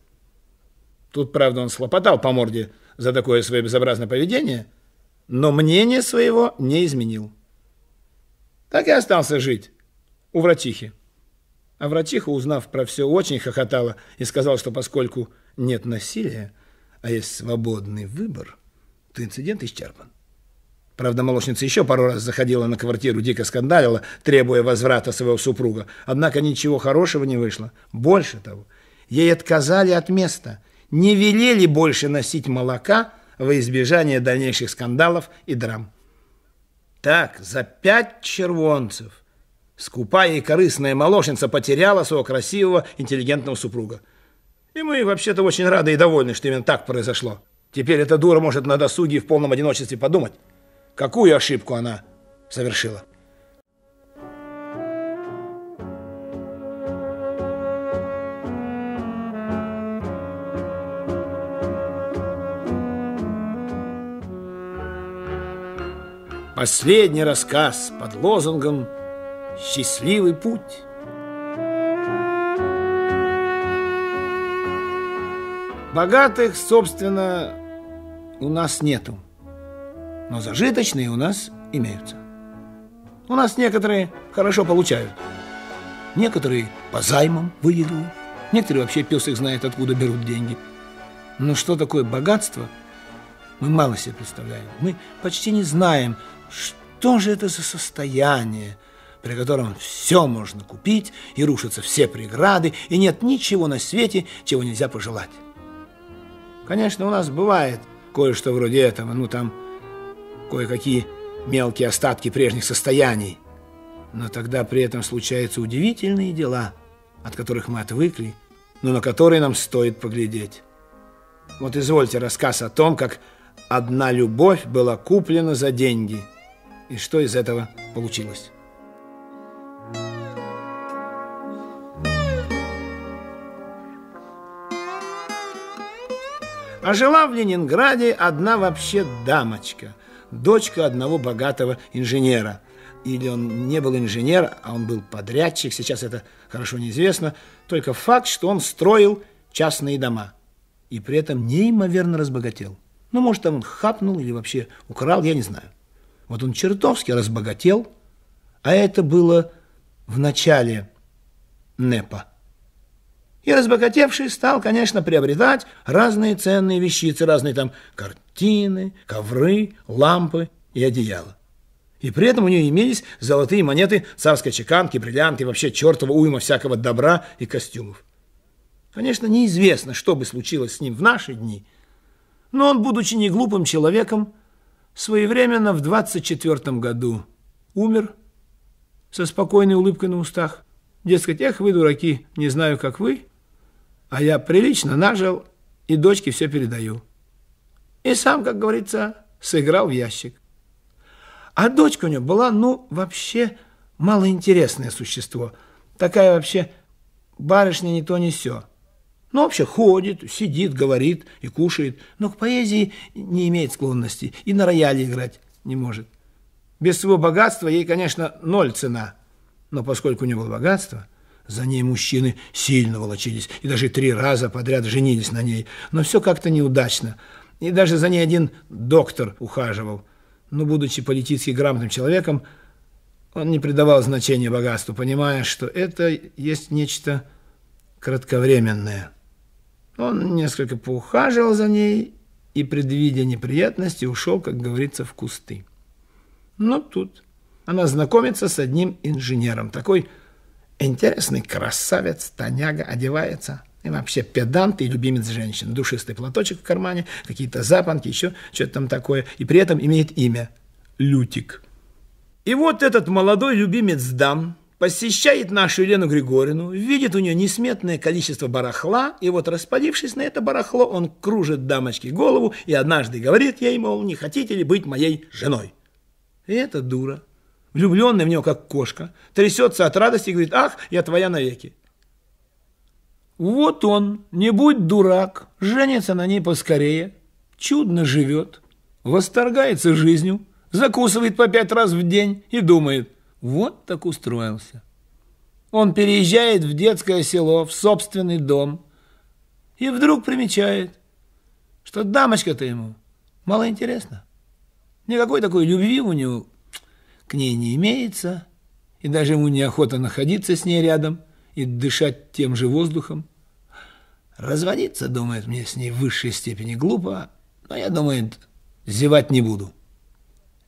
Тут, правда, он схлопотал по морде за такое свое безобразное поведение, но мнение своего не изменил. Так и остался жить у вратихи. А вратиха, узнав про все, очень хохотала и сказала, что поскольку нет насилия, а есть свободный выбор, то инцидент исчерпан. Правда, молочница еще пару раз заходила на квартиру, дико скандалила, требуя возврата своего супруга. Однако ничего хорошего не вышло. Больше того, ей отказали от места, не велели больше носить молока, во избежание дальнейших скандалов и драм. Так, за пять червонцев скупая и корыстная молочница потеряла своего красивого, интеллигентного супруга. И мы вообще-то очень рады и довольны, что именно так произошло. Теперь эта дура может на досуге и в полном одиночестве подумать, какую ошибку она совершила. Последний рассказ под лозунгом «Счастливый путь». Богатых, собственно, у нас нету, но зажиточные у нас имеются. У нас некоторые хорошо получают, некоторые по займам выигрывают, Некоторые вообще пес их знает, откуда берут деньги. Но что такое богатство, мы мало себе представляем. Мы почти не знаем, что же это за состояние, при котором все можно купить, и рушатся все преграды, и нет ничего на свете, чего нельзя пожелать. Конечно, у нас бывает кое-что вроде этого, ну там кое-какие мелкие остатки прежних состояний. Но тогда при этом случаются удивительные дела, от которых мы отвыкли, но на которые нам стоит поглядеть. Вот извольте рассказ о том, как одна любовь была куплена за деньги, и что из этого получилось. А жила в Ленинграде одна вообще дамочка, дочка одного богатого инженера. Или он не был инженер, а он был подрядчик, сейчас это хорошо неизвестно. Только факт, что он строил частные дома и при этом неимоверно разбогател. Ну, может, там он хапнул или вообще украл, я не знаю. Вот он чертовски разбогател, а это было в начале НЭПа. И разбогатевший стал, конечно, приобретать разные ценные вещицы, разные там картины, ковры, лампы и одеяла. И при этом у нее имелись золотые монеты царской чеканки, бриллианты, вообще чертова уйма всякого добра и костюмов. Конечно, неизвестно, что бы случилось с ним в наши дни, но он, будучи не глупым человеком, своевременно в двадцать четвёртом году умер со спокойной улыбкой на устах. Дескать, эх, вы, дураки, не знаю, как вы, а я прилично нажил и дочке все передаю. И сам, как говорится, сыграл в ящик. А дочка у него была, ну, вообще малоинтересное существо. Такая вообще барышня ни то ни сё. Ну, вообще ходит, сидит, говорит и кушает, но к поэзии не имеет склонности и на рояле играть не может. Без своего богатства ей, конечно, ноль цена. Но поскольку у него было богатство, за ней мужчины сильно волочились и даже три раза подряд женились на ней. Но все как-то неудачно. И даже за ней один доктор ухаживал. Но, будучи политически грамотным человеком, он не придавал значения богатству, понимая, что это есть нечто кратковременное. Он несколько поухаживал за ней и, предвидя неприятности, ушел, как говорится, в кусты. Но тут она знакомится с одним инженером. Такой интересный красавец, тоняга, одевается. И вообще педант и любимец женщин. Душистый платочек в кармане, какие-то запонки, еще что-то там такое. И при этом имеет имя Лютик. И вот этот молодой любимец дам посещает нашу Елену Григорьевну, видит у нее несметное количество барахла, и вот, распалившись на это барахло, он кружит дамочке голову и однажды говорит ей, мол, не хотите ли быть моей женой? И эта дура, влюбленная в него, как кошка, трясется от радости и говорит, ах, я твоя навеки. Вот он, не будь дурак, женится на ней поскорее, чудно живет, восторгается жизнью, закусывает по пять раз в день и думает, вот так устроился. Он переезжает в детское село, в собственный дом, и вдруг примечает, что дамочка-то ему мало интересна. Никакой такой любви у него к ней не имеется, и даже ему неохота находиться с ней рядом и дышать тем же воздухом. Разводиться, думает, мне с ней в высшей степени глупо, но я, думает, зевать не буду.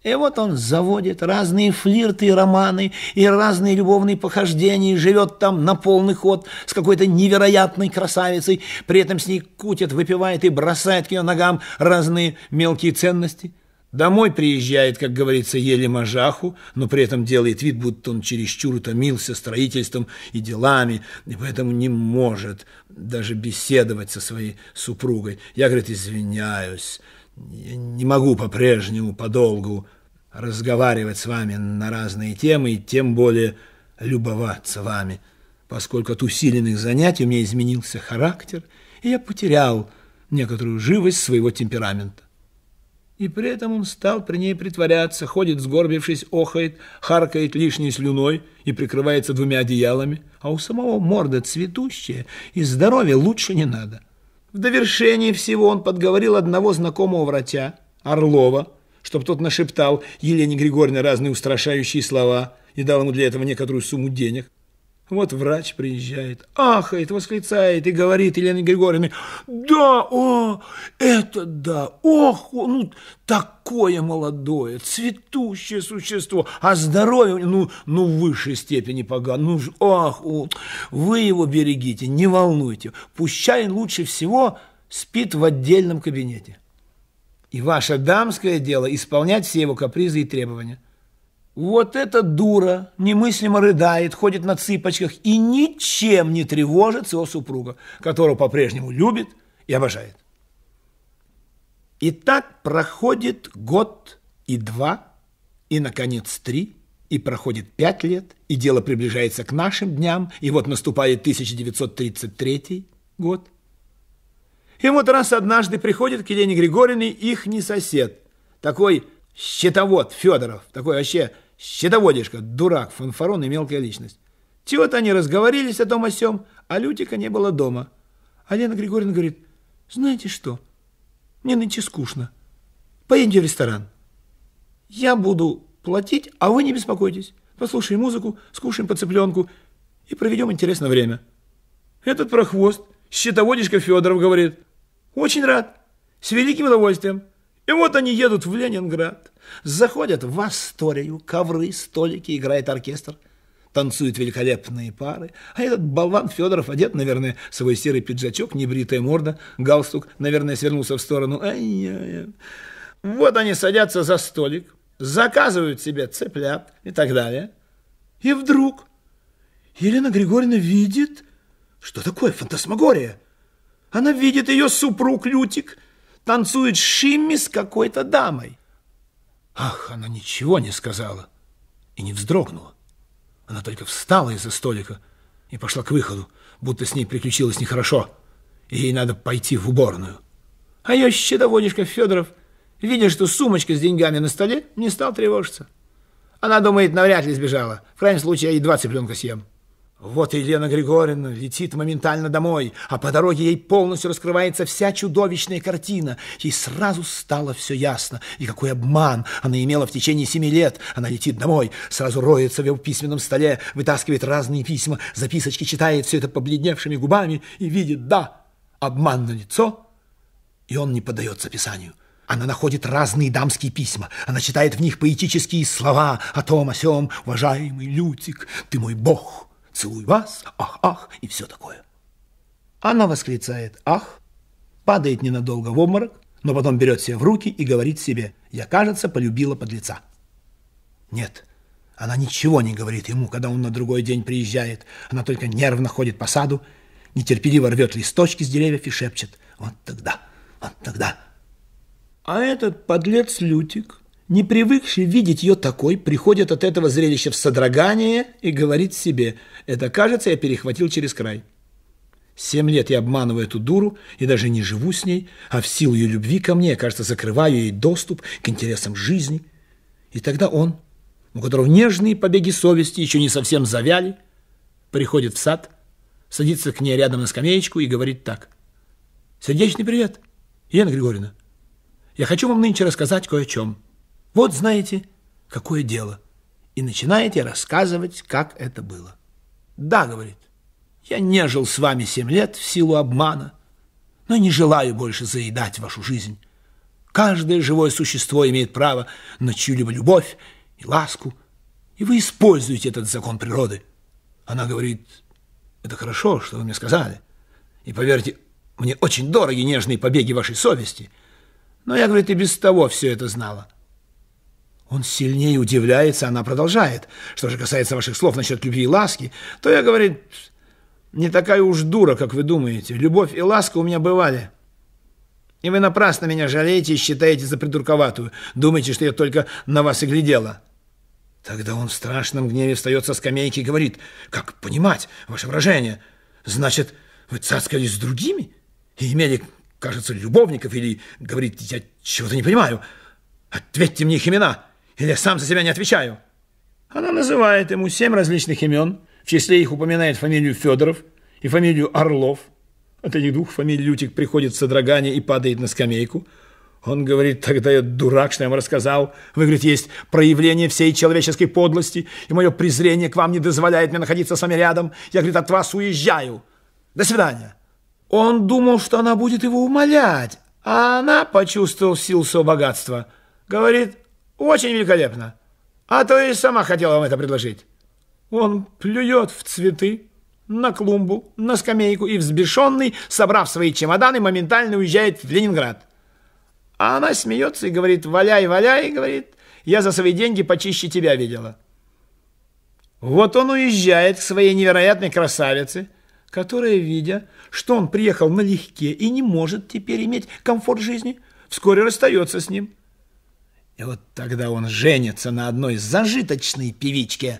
И вот он заводит разные флирты и романы, и разные любовные похождения, живет там на полный ход с какой-то невероятной красавицей, при этом с ней кутит, выпивает и бросает к ее ногам разные мелкие ценности. Домой приезжает, как говорится, еле мажаху, но при этом делает вид, будто он чересчур утомился строительством и делами, и поэтому не может даже беседовать со своей супругой. Я, говорит, извиняюсь, не могу по-прежнему подолгу разговаривать с вами на разные темы и тем более любоваться вами, поскольку от усиленных занятий у меня изменился характер, и я потерял некоторую живость своего темперамента. И при этом он стал при ней притворяться, ходит, сгорбившись, охает, харкает лишней слюной и прикрывается двумя одеялами, а у самого морда цветущая, и здоровья лучше не надо. В довершении всего он подговорил одного знакомого врача, Орлова, чтобы тот нашептал Елене Григорьевне разные устрашающие слова и дал ему для этого некоторую сумму денег. Вот врач приезжает, ахает, восклицает и говорит Елене Григорьевне: да, о, это да, ох, ну, такое молодое, цветущее существо, а здоровье, ну, ну, в высшей степени погано, ну, ах, о, вы его берегите, не волнуйте, пущай лучше всего спит в отдельном кабинете. И ваше дамское дело исполнять все его капризы и требования. Вот эта дура немыслимо рыдает, ходит на цыпочках и ничем не тревожит своего супруга, которого по-прежнему любит и обожает. И так проходит год и два, и, наконец, три, и проходит пять лет, и дело приближается к нашим дням, и вот наступает тысяча девятьсот тридцать третий год. И вот раз однажды приходит к Елене Григорьевне ихний сосед, такой щитовод Федоров, такой вообще щитоводишка, дурак, фанфарон и мелкая личность. Чего-то они разговорились о том о сём, а Лютика не было дома. А Лена Григорьевна говорит: знаете что, мне нынче скучно, поедем в ресторан. Я буду платить, а вы не беспокойтесь, послушаем музыку, скушаем по цыпленку и проведем интересное время. Этот прохвост, щитоводишка Федоров, говорит: очень рад, с великим удовольствием. И вот они едут в Ленинград, заходят в Асторию, ковры, столики, играет оркестр, танцуют великолепные пары, а этот болван Федоров одет, наверное, свой серый пиджачок, небритая морда, галстук, наверное, свернулся в сторону. Ай-яй-яй. Вот они садятся за столик, заказывают себе цыплят и так далее. И вдруг Елена Григорьевна видит, что такое фантасмагория. Она видит, ее супруг Лютик танцует шимми с какой-то дамой. Ах, она ничего не сказала и не вздрогнула. Она только встала из-за столика и пошла к выходу, будто с ней приключилось нехорошо, и ей надо пойти в уборную. А ее щедоводишка Федоров, видя, что сумочка с деньгами на столе, не стал тревожиться. Она думает, навряд ли сбежала. В крайнем случае, я едва цыпленка съем. Вот Елена Григорьевна летит моментально домой, а по дороге ей полностью раскрывается вся чудовищная картина. Ей сразу стало все ясно, и какой обман она имела в течение семи лет. Она летит домой, сразу роется в его письменном столе, вытаскивает разные письма, записочки читает, все это побледневшими губами, и видит, да, обман на лицо, и он не поддается описанию. Она находит разные дамские письма. Она читает в них поэтические слова о том, о сём. «Уважаемый Лютик, ты мой бог. Целуй вас, ах, ах» и все такое. Она восклицает «ах», падает ненадолго в обморок, но потом берет себя в руки и говорит себе: «Я, кажется, полюбила подлеца». Нет, она ничего не говорит ему, когда он на другой день приезжает. Она только нервно ходит по саду, нетерпеливо рвет листочки с деревьев и шепчет: «Вот тогда, вот тогда». А этот подлец Лютик, не привыкший видеть ее такой, приходит от этого зрелища в содрогание и говорит себе: «Это, кажется, я перехватил через край. Семь лет я обманываю эту дуру и даже не живу с ней, а в силу ее любви ко мне, я, кажется, закрываю ей доступ к интересам жизни». И тогда он, у которого нежные побеги совести еще не совсем завяли, приходит в сад, садится к ней рядом на скамеечку и говорит так: «Сердечный привет, Елена Григорьевна. Я хочу вам нынче рассказать кое о чем. Вот, знаете, какое дело». И начинаете рассказывать, как это было. «Да, — говорит, — я не жил с вами семь лет в силу обмана, но не желаю больше заедать вашу жизнь. Каждое живое существо имеет право на чью-либо любовь и ласку, и вы используете этот закон природы». Она говорит: «Это хорошо, что вы мне сказали, и, поверьте, мне очень дороги нежные побеги вашей совести, но я, — говорит, — и без того все это знала». Он сильнее удивляется, она продолжает: «Что же касается ваших слов насчет любви и ласки, то я, — говорит, — не такая уж дура, как вы думаете. Любовь и ласка у меня бывали. И вы напрасно меня жалеете и считаете за придурковатую. Думаете, что я только на вас и глядела». Тогда он в страшном гневе встает со скамейки и говорит: «Как понимать ваше выражение? Значит, вы цацкались с другими и имели, кажется, любовников? Или, — говорит, — я чего-то не понимаю. Ответьте мне их имена, или я сам за себя не отвечаю». Она называет ему семь различных имен, в числе их упоминает фамилию Федоров и фамилию Орлов. От этих двух фамилий Лютик приходит в содрогание и падает на скамейку. Он говорит, тогда я дурак, что я вам рассказал. Вы, говорит, есть проявление всей человеческой подлости, и мое презрение к вам не дозволяет мне находиться с вами рядом. Я, говорит, от вас уезжаю. До свидания. Он думал, что она будет его умолять, а она почувствовала силу своего богатства. Говорит, очень великолепно. А то и сама хотела вам это предложить. Он плюет в цветы, на клумбу, на скамейку и, взбешенный, собрав свои чемоданы, моментально уезжает в Ленинград. А она смеется и говорит, валяй, валяй, и говорит, я за свои деньги почище тебя видела. Вот он уезжает к своей невероятной красавице, которая, видя, что он приехал налегке и не может теперь иметь комфорт жизни, вскоре расстается с ним. И вот тогда он женится на одной зажиточной певичке,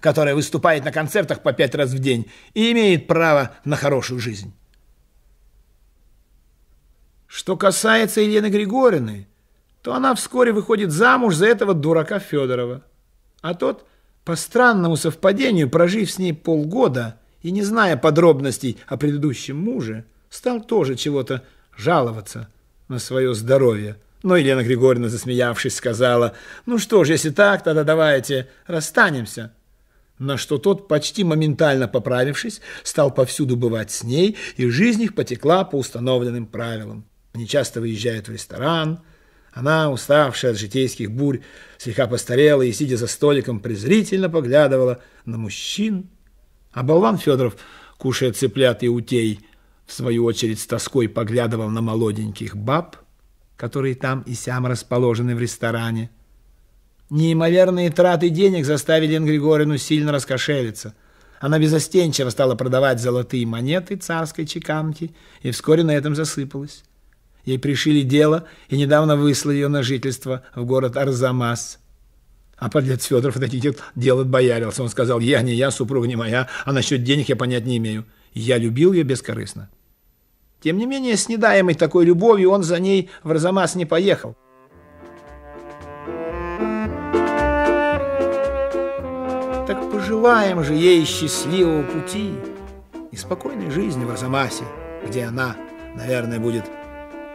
которая выступает на концертах по пять раз в день и имеет право на хорошую жизнь. Что касается Елены Григорьевны, то она вскоре выходит замуж за этого дурака Федорова. А тот, по странному совпадению, прожив с ней полгода и не зная подробностей о предыдущем муже, стал тоже чего-то жаловаться на свое здоровье. Но Елена Григорьевна, засмеявшись, сказала, «Ну что ж, если так, тогда давайте расстанемся». На что тот, почти моментально поправившись, стал повсюду бывать с ней, и жизнь их потекла по установленным правилам. Они часто выезжают в ресторан. Она, уставшая от житейских бурь, слегка постарела и, сидя за столиком, презрительно поглядывала на мужчин. А болван Федоров, кушая цыплят и утей, в свою очередь с тоской поглядывал на молоденьких баб, которые там и сям расположены в ресторане. Неимоверные траты денег заставили Елену Григорьевну сильно раскошелиться. Она безостенчиво стала продавать золотые монеты царской чеканки и вскоре на этом засыпалась. Ей пришили дело и недавно выслали ее на жительство в город Арзамас. А подлец Федоров от этих дел отбоярился. Он сказал, я не я, супруга не моя, а насчет денег я понять не имею. Я любил ее бескорыстно. Тем не менее, с недаемой такой любовью он за ней в Арзамас не поехал. Так пожелаем же ей счастливого пути и спокойной жизни в Арзамасе, где она, наверное, будет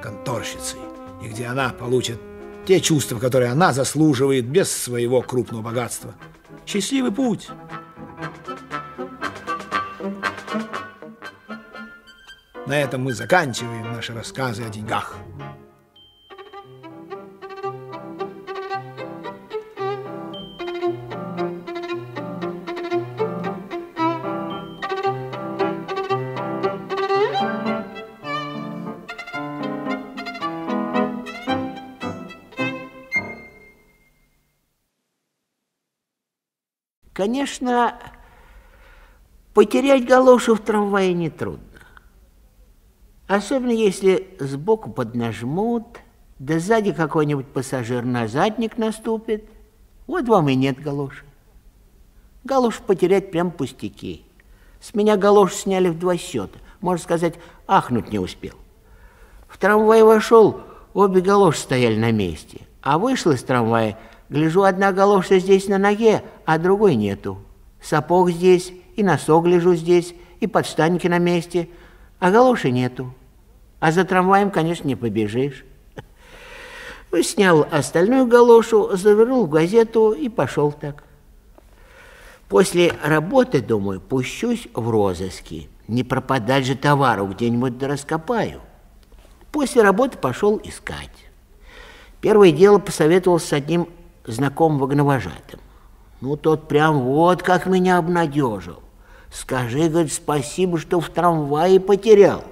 конторщицей, и где она получит те чувства, которые она заслуживает без своего крупного богатства. Счастливый путь! На этом мы заканчиваем наши рассказы о деньгах. Конечно, потерять галошу в трамвае нетрудно. Особенно, если сбоку поднажмут, да сзади какой-нибудь пассажир на задник наступит. Вот вам и нет галоши. Галошу потерять прям пустяки. С меня галошу сняли в два счета. Можно сказать, ахнуть не успел. В трамвай вошел, обе галоши стояли на месте. А вышел из трамвая, гляжу, одна галоша здесь на ноге, а другой нету. Сапог здесь, и носок гляжу здесь, и подштанники на месте, а галоши нету. А за трамваем, конечно, не побежишь. Снял остальную галошу, завернул в газету и пошел так. После работы, думаю, пущусь в розыски. Не пропадать же товару, где-нибудь да раскопаю. После работы пошел искать. Первое дело посоветовался с одним знакомым вагоновожатым. Ну, тот прям вот как меня обнадежил. Скажи, говорит, спасибо, что в трамвае потерял.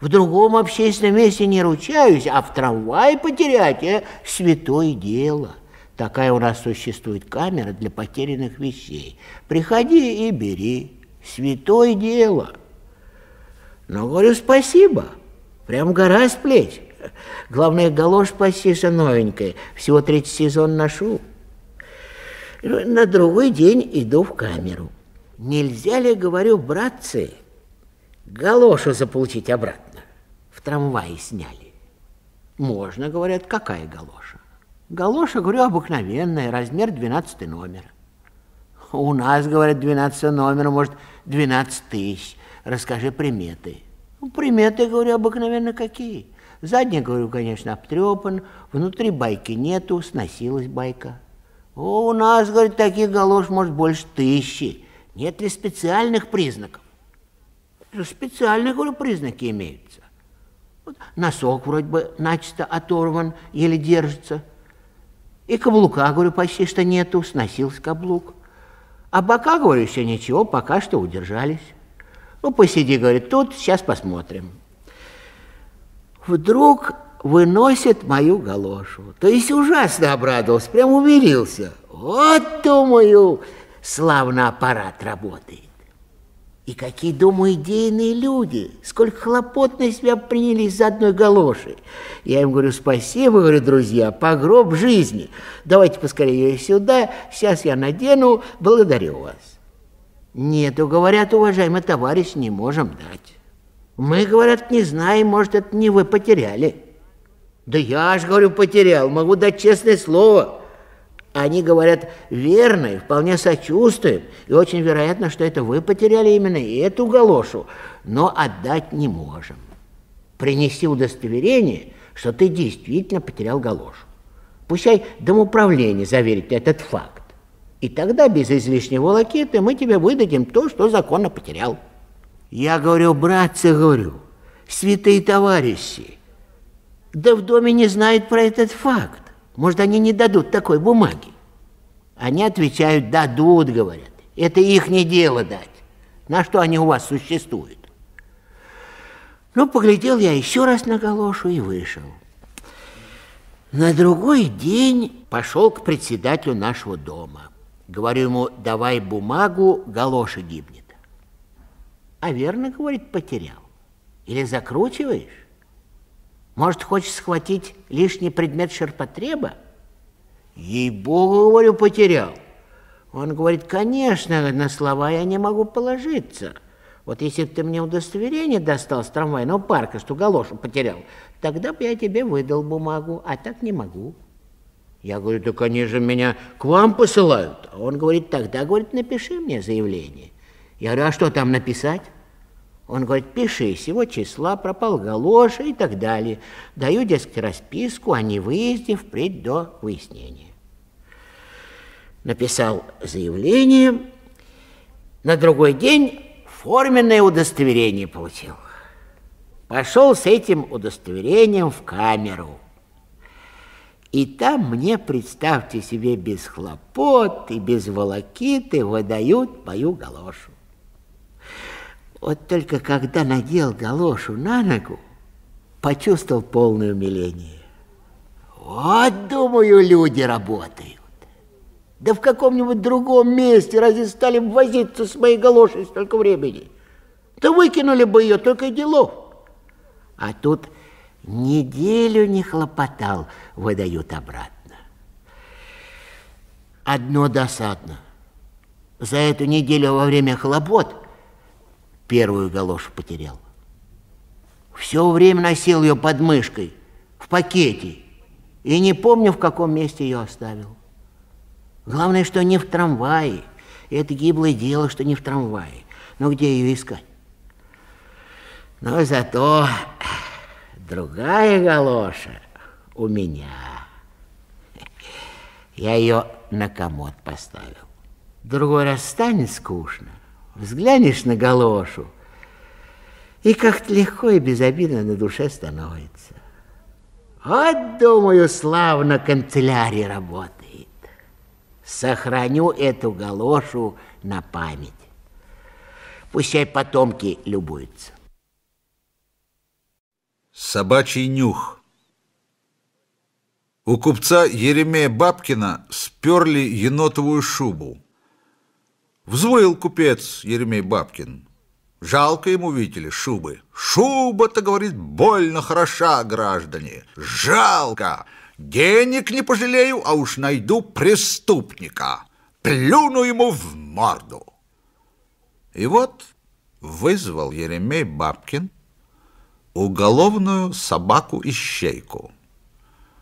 В другом общественном месте не ручаюсь, а в трамвае потерять э, – святое дело. Такая у нас существует камера для потерянных вещей. Приходи и бери. Святое дело. Но, говорю, спасибо. Прям гора с плеч. Главное, галош пассиса новенькая. Всего третий сезон ношу. На другой день иду в камеру. Нельзя ли, говорю, братцы, галошу заполучить обратно? В трамвае сняли. Можно, говорят, какая галоша? Галоша, говорю, обыкновенная, размер двенадцатый номер. У нас, говорят, двенадцатый номер, может, двенадцать тысяч. Расскажи приметы. Приметы, говорю, обыкновенно какие? Задник, говорю, конечно, обтрепан, внутри байки нету, сносилась байка. О, у нас, говорит, таких галош, может, больше тысячи. Нет ли специальных признаков? Специальные, говорю, признаки имеются. Вот носок вроде бы начисто оторван, еле держится. И каблука, говорю, почти что нету, сносился каблук. А бока, говорю, еще ничего, пока что удержались. Ну, посиди, говорит, тут, сейчас посмотрим. Вдруг выносит мою галошу. То есть ужасно обрадовался, прям умилился. Вот, думаю, славно аппарат работает. И какие, думаю, идейные люди, сколько хлопот на себя приняли из-за одной галоши. Я им говорю, спасибо, говорю, друзья, погроб жизни. Давайте поскорее ее сюда, сейчас я надену, благодарю вас. Нету, говорят, уважаемый товарищ, не можем дать. Мы, говорят, не знаем, может, это не вы потеряли. Да я ж, говорю, потерял, могу дать честное слово. Они говорят, верно, вполне сочувствуем, и очень вероятно, что это вы потеряли именно эту галошу, но отдать не можем. Принеси удостоверение, что ты действительно потерял галошу. Пущай домоуправление заверит этот факт. И тогда без излишнего лакета мы тебе выдадим то, что законно потерял. Я говорю, братцы, говорю, святые товарищи, да в доме не знают про этот факт. Может, они не дадут такой бумаги? Они отвечают, дадут, говорят. Это их не дело дать. На что они у вас существуют? Ну, поглядел я еще раз на галошу и вышел. На другой день пошел к председателю нашего дома. Говорю ему, давай бумагу, галоша гибнет. А верно, говорит, потерял. Или закручиваешь? Может, хочешь схватить лишний предмет ширпотреба? Ей-богу, говорю, потерял. Он говорит, конечно, на слова я не могу положиться. Вот если бы ты мне удостоверение достал с трамвайного парка, что галошу потерял, тогда бы я тебе выдал бумагу, а так не могу. Я говорю, да, конечно, меня к вам посылают. А он говорит, тогда, говорит, напиши мне заявление. Я говорю, а что там написать? Он говорит, пиши, сего числа пропал галоша и так далее. Даю, дескать, расписку о невыезде впредь до выяснения. Написал заявление. На другой день форменное удостоверение получил. Пошел с этим удостоверением в камеру. И там мне, представьте себе, без хлопот и без волокиты выдают мою галошу. Вот только когда надел галошу на ногу, почувствовал полное умиление. Вот, думаю, люди работают. Да в каком-нибудь другом месте разве стали бы возиться с моей галошей столько времени? Да выкинули бы ее, только и делов. А тут неделю не хлопотал, выдают обратно. Одно досадно. За эту неделю во время хлопот первую галошу потерял. Все время носил ее под мышкой, в пакете. И не помню, в каком месте ее оставил. Главное, что не в трамвае. И это гиблое дело, что не в трамвае. Но где ее искать? Но зато другая галоша у меня. Я ее на комод поставил. Другой раз станет скучно. Взглянешь на галошу, и как-то легко и безобидно на душе становится. Вот, думаю, славно канцелярия работает. Сохраню эту галошу на память. Пущай потомки любуются. Собачий нюх. У купца Еремея Бабкина сперли енотовую шубу. Взвыл купец Еремей Бабкин. Жалко ему, видите ли, шубы. Шуба-то, говорит, больно хороша, граждане. Жалко. Денег не пожалею, а уж найду преступника. Плюну ему в морду. И вот вызвал Еремей Бабкин уголовную собаку-ищейку.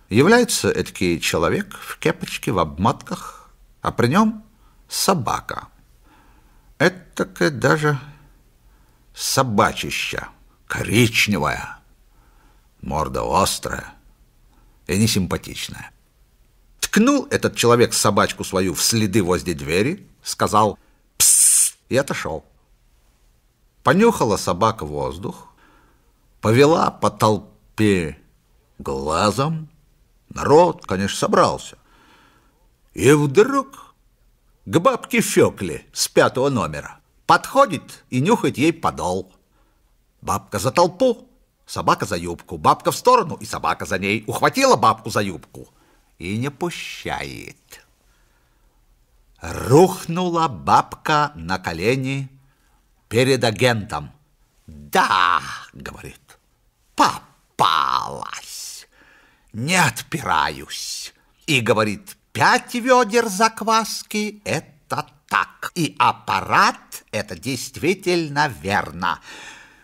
Является этакий человек в кепочке, в обмотках, а при нем собака. Этакое даже собачища коричневая. морда острая и несимпатичная. Ткнул этот человек собачку свою в следы возле двери, сказал «псс» и отошел. Понюхала собака воздух, повела по толпе глазом. Народ, конечно, собрался. И вдруг к бабке Фёкле с пятого номера подходит и нюхает ей подол. Бабка за толпу, собака за юбку, бабка в сторону и собака за ней. Ухватила бабку за юбку и не пущает. Рухнула бабка на колени перед агентом. «Да, — говорит, — попалась, не отпираюсь». И говорит, пять ведер закваски – это так. И аппарат – это действительно верно.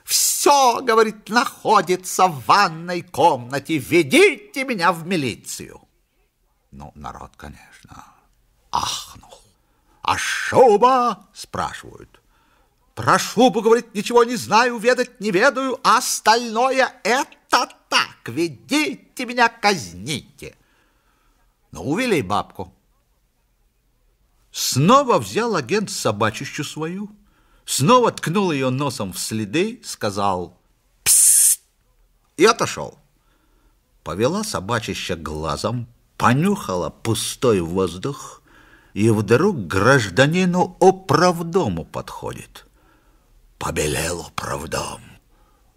«Все, — говорит, — находится в ванной комнате. Ведите меня в милицию». Ну, народ, конечно, ахнул. «А шуба?» – спрашивают. «Про шубу, — говорит, — ничего не знаю, ведать не ведаю, а остальное — это так. Ведите меня, казните». Но увели бабку. Снова взял агент собачищу свою, снова ткнул ее носом в следы, сказал «псс» и отошел. Повела собачища глазом, понюхала пустой воздух, и вдруг гражданину управдому подходит. Побелел управдом,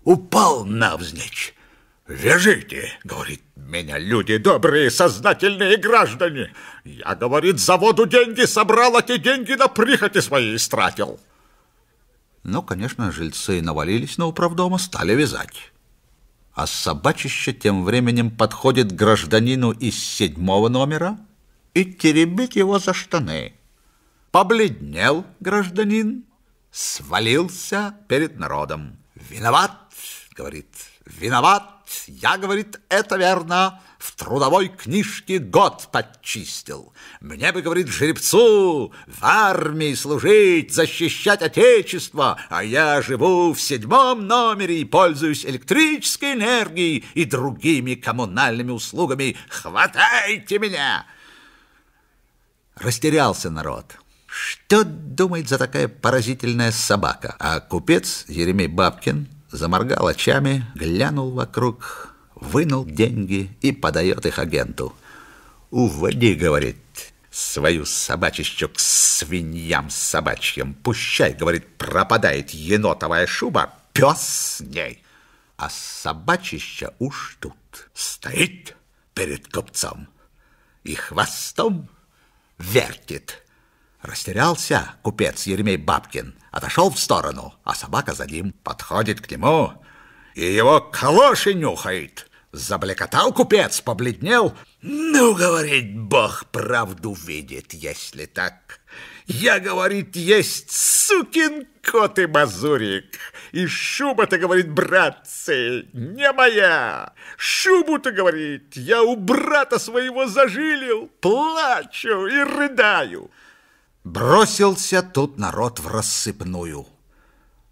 упал навзничь. «Вяжите, — говорит, — меня люди добрые, сознательные граждане. Я, — говорит, — за воду деньги собрал, а те деньги на прихоти свои истратил». Ну, конечно, жильцы навалились на управдома, стали вязать. А собачище тем временем подходит к гражданину из седьмого номера и теребит его за штаны. Побледнел гражданин. Свалился перед народом. «Виноват, — говорит, — виноват. Я, — говорит, — это верно. В трудовой книжке год подчистил. Мне бы, — говорит, — жеребцу в армии служить, защищать отечество, а я живу в седьмом номере и пользуюсь электрической энергией и другими коммунальными услугами. Хватайте меня!» Растерялся народ. Что думает за такая поразительная собака? А купец Еремей Бабкин заморгал очами, глянул вокруг, вынул деньги и подает их агенту. «Уводи, — говорит, — свою собачищу к свиньям собачьим. Пущай, — говорит, — пропадает енотовая шуба, пес с ней». А собачища уж тут стоит перед купцом и хвостом вертит. Растерялся купец Еремей Бабкин, отошел в сторону, а собака за ним подходит к нему и его калоши нюхает. Заблекотал купец, побледнел. «Ну, — говорит, — Бог правду видит, если так. Я, — говорит, — есть сукин кот и мазурик, и шуба-то, — говорит, — братцы, не моя. Шубу-то, — говорит, — я у брата своего зажилил, плачу и рыдаю». Бросился тут народ в рассыпную.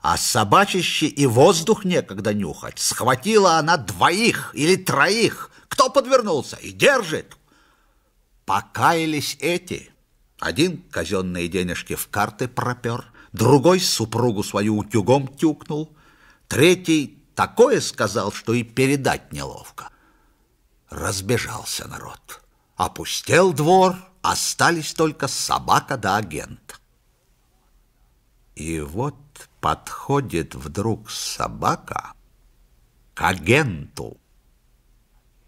А собачище и воздух некогда нюхать. Схватила она двоих или троих. Кто подвернулся и держит. Покаялись эти. Один казенные денежки в карты пропер, другой супругу свою утюгом тюкнул, третий такое сказал, что и передать неловко. Разбежался народ. Опустел двор. Остались только собака да агент. И вот подходит вдруг собака к агенту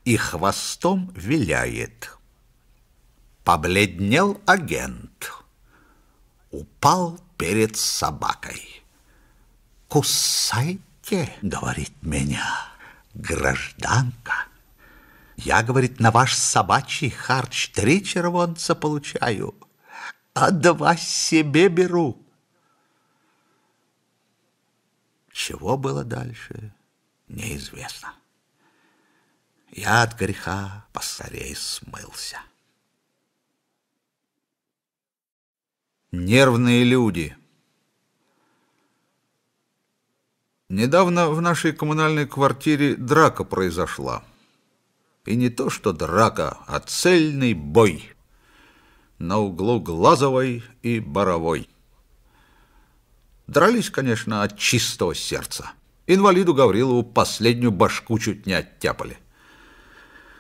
и хвостом виляет. Побледнел агент, упал перед собакой. «Кусайте, — говорит, — меня, гражданка. Я, — говорит, — на ваш собачий харч три червонца получаю, а два себе беру». Чего было дальше, неизвестно. Я от греха поскорее смылся. Нервные люди. Недавно в нашей коммунальной квартире драка произошла. И не то что драка, а цельный бой на углу Глазовой и Боровой. Дрались, конечно, от чистого сердца. Инвалиду Гаврилову последнюю башку чуть не оттяпали.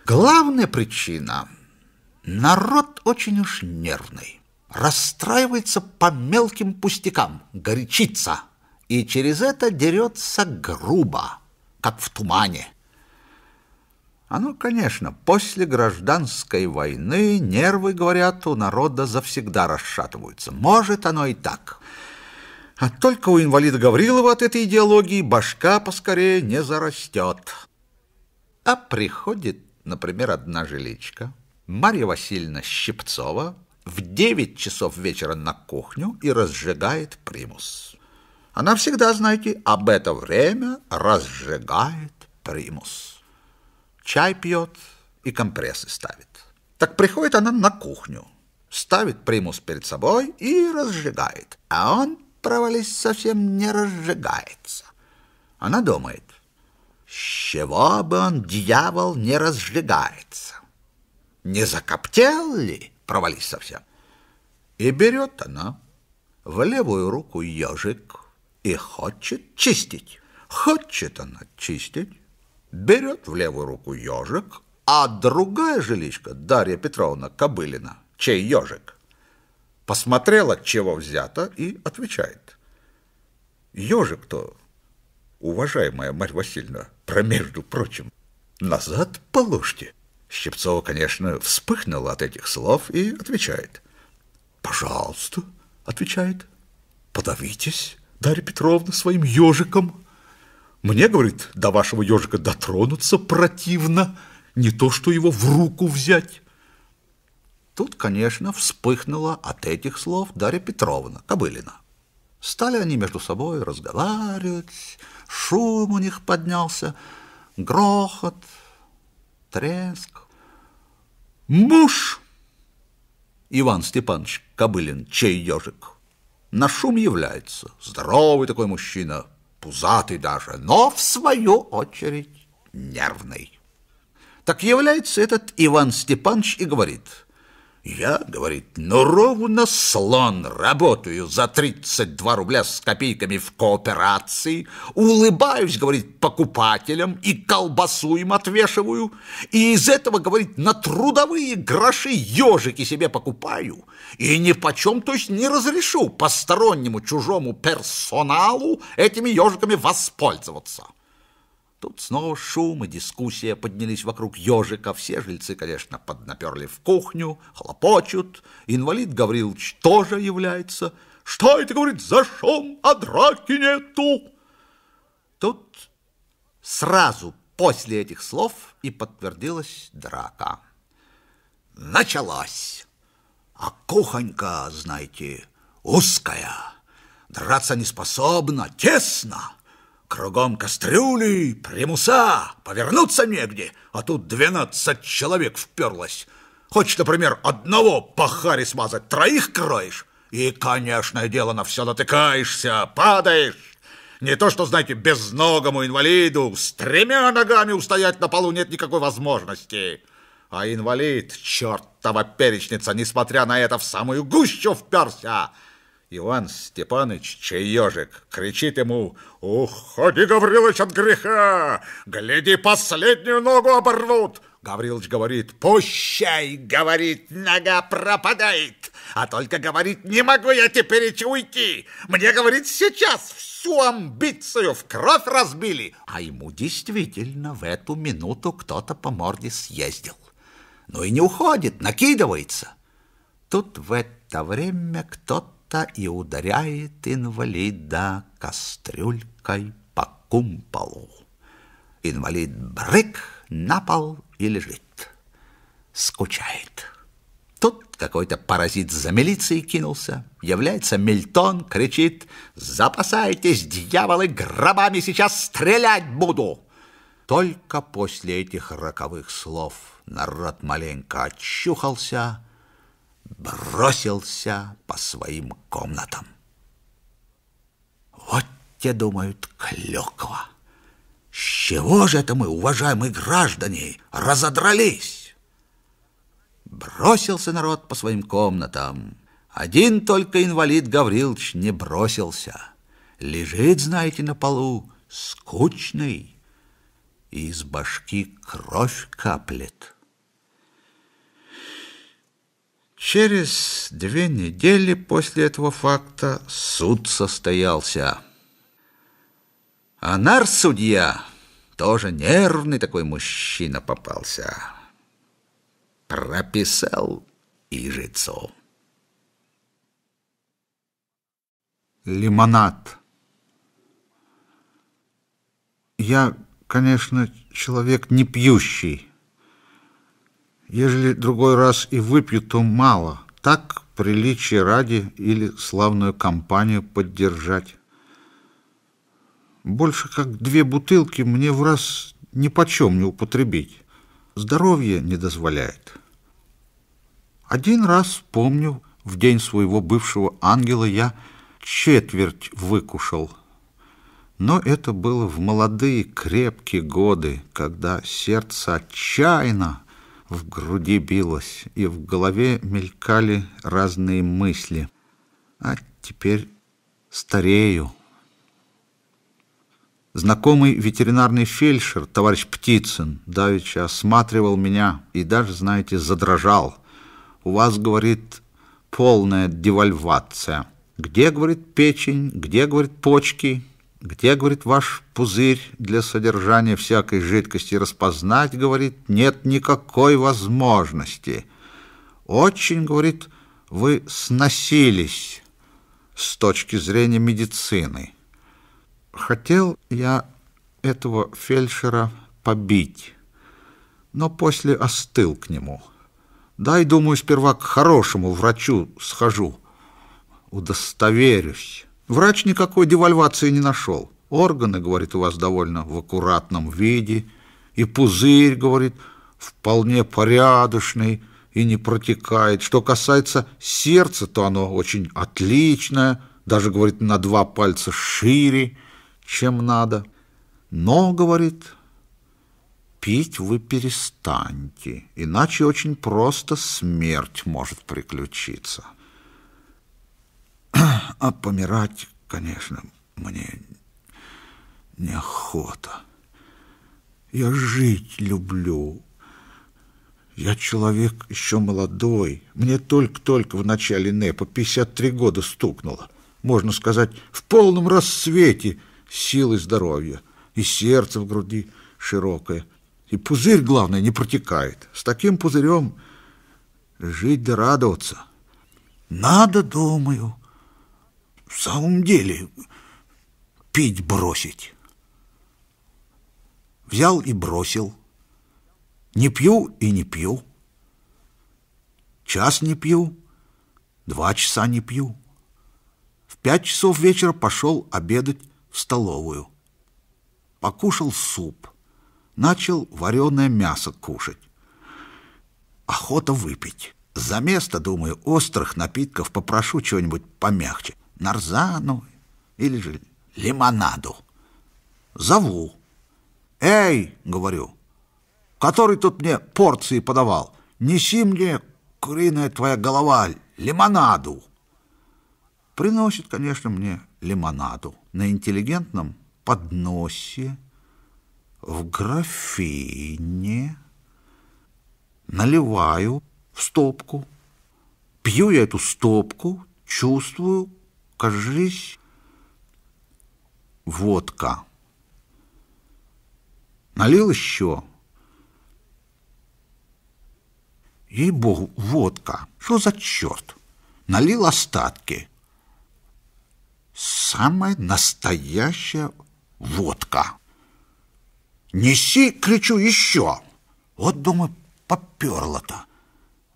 Главная причина – народ очень уж нервный. Расстраивается по мелким пустякам, горячится. И через это дерется грубо, как в тумане. Оно, конечно, после гражданской войны нервы, говорят, у народа завсегда расшатываются. Может, оно и так. А только у инвалида Гаврилова от этой идеологии башка поскорее не зарастет. А приходит, например, одна жиличка, Марья Васильевна Щипцова, в девять часов вечера на кухню и разжигает примус. Она всегда, знаете, об это время разжигает примус. Чай пьет и компрессы ставит. Так приходит она на кухню, ставит примус перед собой и разжигает. А он, провались, совсем не разжигается. Она думает, с чего бы он, дьявол, не разжигается? Не закоптел ли? Провались совсем. И берет она в левую руку ежик и хочет чистить. Хочет она чистить, берет в левую руку ежик, а другая жиличка, Дарья Петровна Кобылина, чей ежик, посмотрела, чего взято, и отвечает. Ежик-то, уважаемая Марья Васильевна, про между прочим, назад положьте. Щипцова, конечно, вспыхнула от этих слов и отвечает. «Пожалуйста», — отвечает, — «подавитесь, Дарья Петровна, своим ежиком. Мне, — говорит, — до вашего ежика дотронуться противно, не то что его в руку взять». Тут, конечно, вспыхнула от этих слов Дарья Петровна Кобылина. Стали они между собой разговаривать, шум у них поднялся, грохот, треск. Муж Иван Степанович Кобылин, чей ежик, на шум является. Здоровый такой мужчина, пузатый даже, но в свою очередь нервный. Так является этот Иван Степанович и говорит. Я, говорит, ну ровно слон, работаю за тридцать два рубля с копейками в кооперации, улыбаюсь, говорит, покупателям и колбасу им отвешиваю, и из этого, говорит, на трудовые гроши ежики себе покупаю, и ни почем, то есть не разрешу постороннему чужому персоналу этими ежиками воспользоваться. Тут снова шум и дискуссия поднялись вокруг ежика. Все жильцы, конечно, поднаперли в кухню, хлопочут. Инвалид Гаврилович тоже является. Что это, говорит, за шум, а драки нету? Тут сразу после этих слов и подтвердилась драка. Началась. А кухонька, знаете, узкая. Драться не способна, тесно. Кругом кастрюли, примуса, повернуться негде, а тут двенадцать человек вперлось. Хочешь, например, одного по харе смазать, троих кроешь, и, конечно, дело, на все натыкаешься, падаешь. Не то что, знаете, безногому инвалиду с тремя ногами устоять на полу нет никакой возможности. А инвалид, чертова перечница, несмотря на это, в самую гущу вперся. Иван Степаныч, чей ежик, кричит ему: «Уходи, Гаврилыч, от греха! Гляди, последнюю ногу оборвут!» Гаврилыч говорит: «Пущай, — говорит, — нога пропадает! А только, — говорит, — не могу я теперь и уйти! Мне, — говорит, — сейчас всю амбицию в кровь разбили!» А ему действительно в эту минуту кто-то по морде съездил. Ну и не уходит, накидывается. Тут в это время кто-то и ударяет инвалида кастрюлькой по кумполу. Инвалид брык на пол и лежит. Скучает. Тут какой-то паразит за милицией кинулся. Является Мильтон, кричит: «Запасайтесь, дьяволы, гробами, сейчас стрелять буду!» Только после этих роковых слов народ маленько очухался, бросился по своим комнатам. Вот те думают: Клёкова. С чего же это мы, уважаемые граждане, разодрались? Бросился народ по своим комнатам. Один только инвалид Гаврилович не бросился. Лежит, знаете, на полу, скучный, и из башки кровь каплет. Через две недели после этого факта суд состоялся. А нарсудья, тоже нервный такой мужчина попался, прописал ижицу. Лимонад. Я, конечно, человек не пьющий. Ежели другой раз и выпью, то мало. Так, приличие ради или славную компанию поддержать. Больше как две бутылки мне в раз нипочем не употребить. Здоровье не дозволяет. Один раз, помню, в день своего бывшего ангела я четверть выкушал. Но это было в молодые крепкие годы, когда сердце отчаянно в груди билось, и в голове мелькали разные мысли. А теперь старею. Знакомый ветеринарный фельдшер, товарищ Птицын, давеча осматривал меня и даже, знаете, задрожал. «У вас, — говорит, — полная девальвация. Где, — говорит, — печень, где, — говорит, — почки? Где, — говорит, — ваш пузырь для содержания всякой жидкости распознать, — говорит, — нет никакой возможности. Очень, — говорит, — вы сносились с точки зрения медицины». Хотел я этого фельдшера побить, но после остыл к нему. Дай, думаю, сперва к хорошему врачу схожу, удостоверюсь. Врач никакой девальвации не нашел. Органы, говорит, у вас довольно в аккуратном виде. И пузырь, говорит, вполне порядочный и не протекает. Что касается сердца, то оно очень отличное. Даже, говорит, на два пальца шире, чем надо. Но, говорит, пить вы перестаньте. Иначе очень просто смерть может приключиться. А помирать, конечно, мне неохота. Я жить люблю. Я человек еще молодой. Мне только-только в начале НЭПа пятьдесят три года стукнуло. Можно сказать, в полном расцвете силы здоровья. И сердце в груди широкое. И пузырь, главное, не протекает. С таким пузырем жить да радоваться. Надо, думаю, в самом деле пить бросить. Взял и бросил. Не пью и не пью. Час не пью, два часа не пью. В пять часов вечера пошел обедать в столовую. Покушал суп. Начал вареное мясо кушать. Охота выпить. За место, думаю, острых напитков попрошу чего-нибудь помягче. Нарзану или же лимонаду. Зову. «Эй, — говорю, — который тут мне порции подавал, неси мне, куриная твоя голова, лимонаду». Приносит, конечно, мне лимонаду на интеллигентном подносе, в графине. Наливаю в стопку. Пью я эту стопку, чувствую, кажись, водка. Налил еще. Ей-богу, водка. Что за черт? Налил остатки. Самая настоящая водка. «Неси, — кричу, — еще!» Вот, думаю, поперло-то.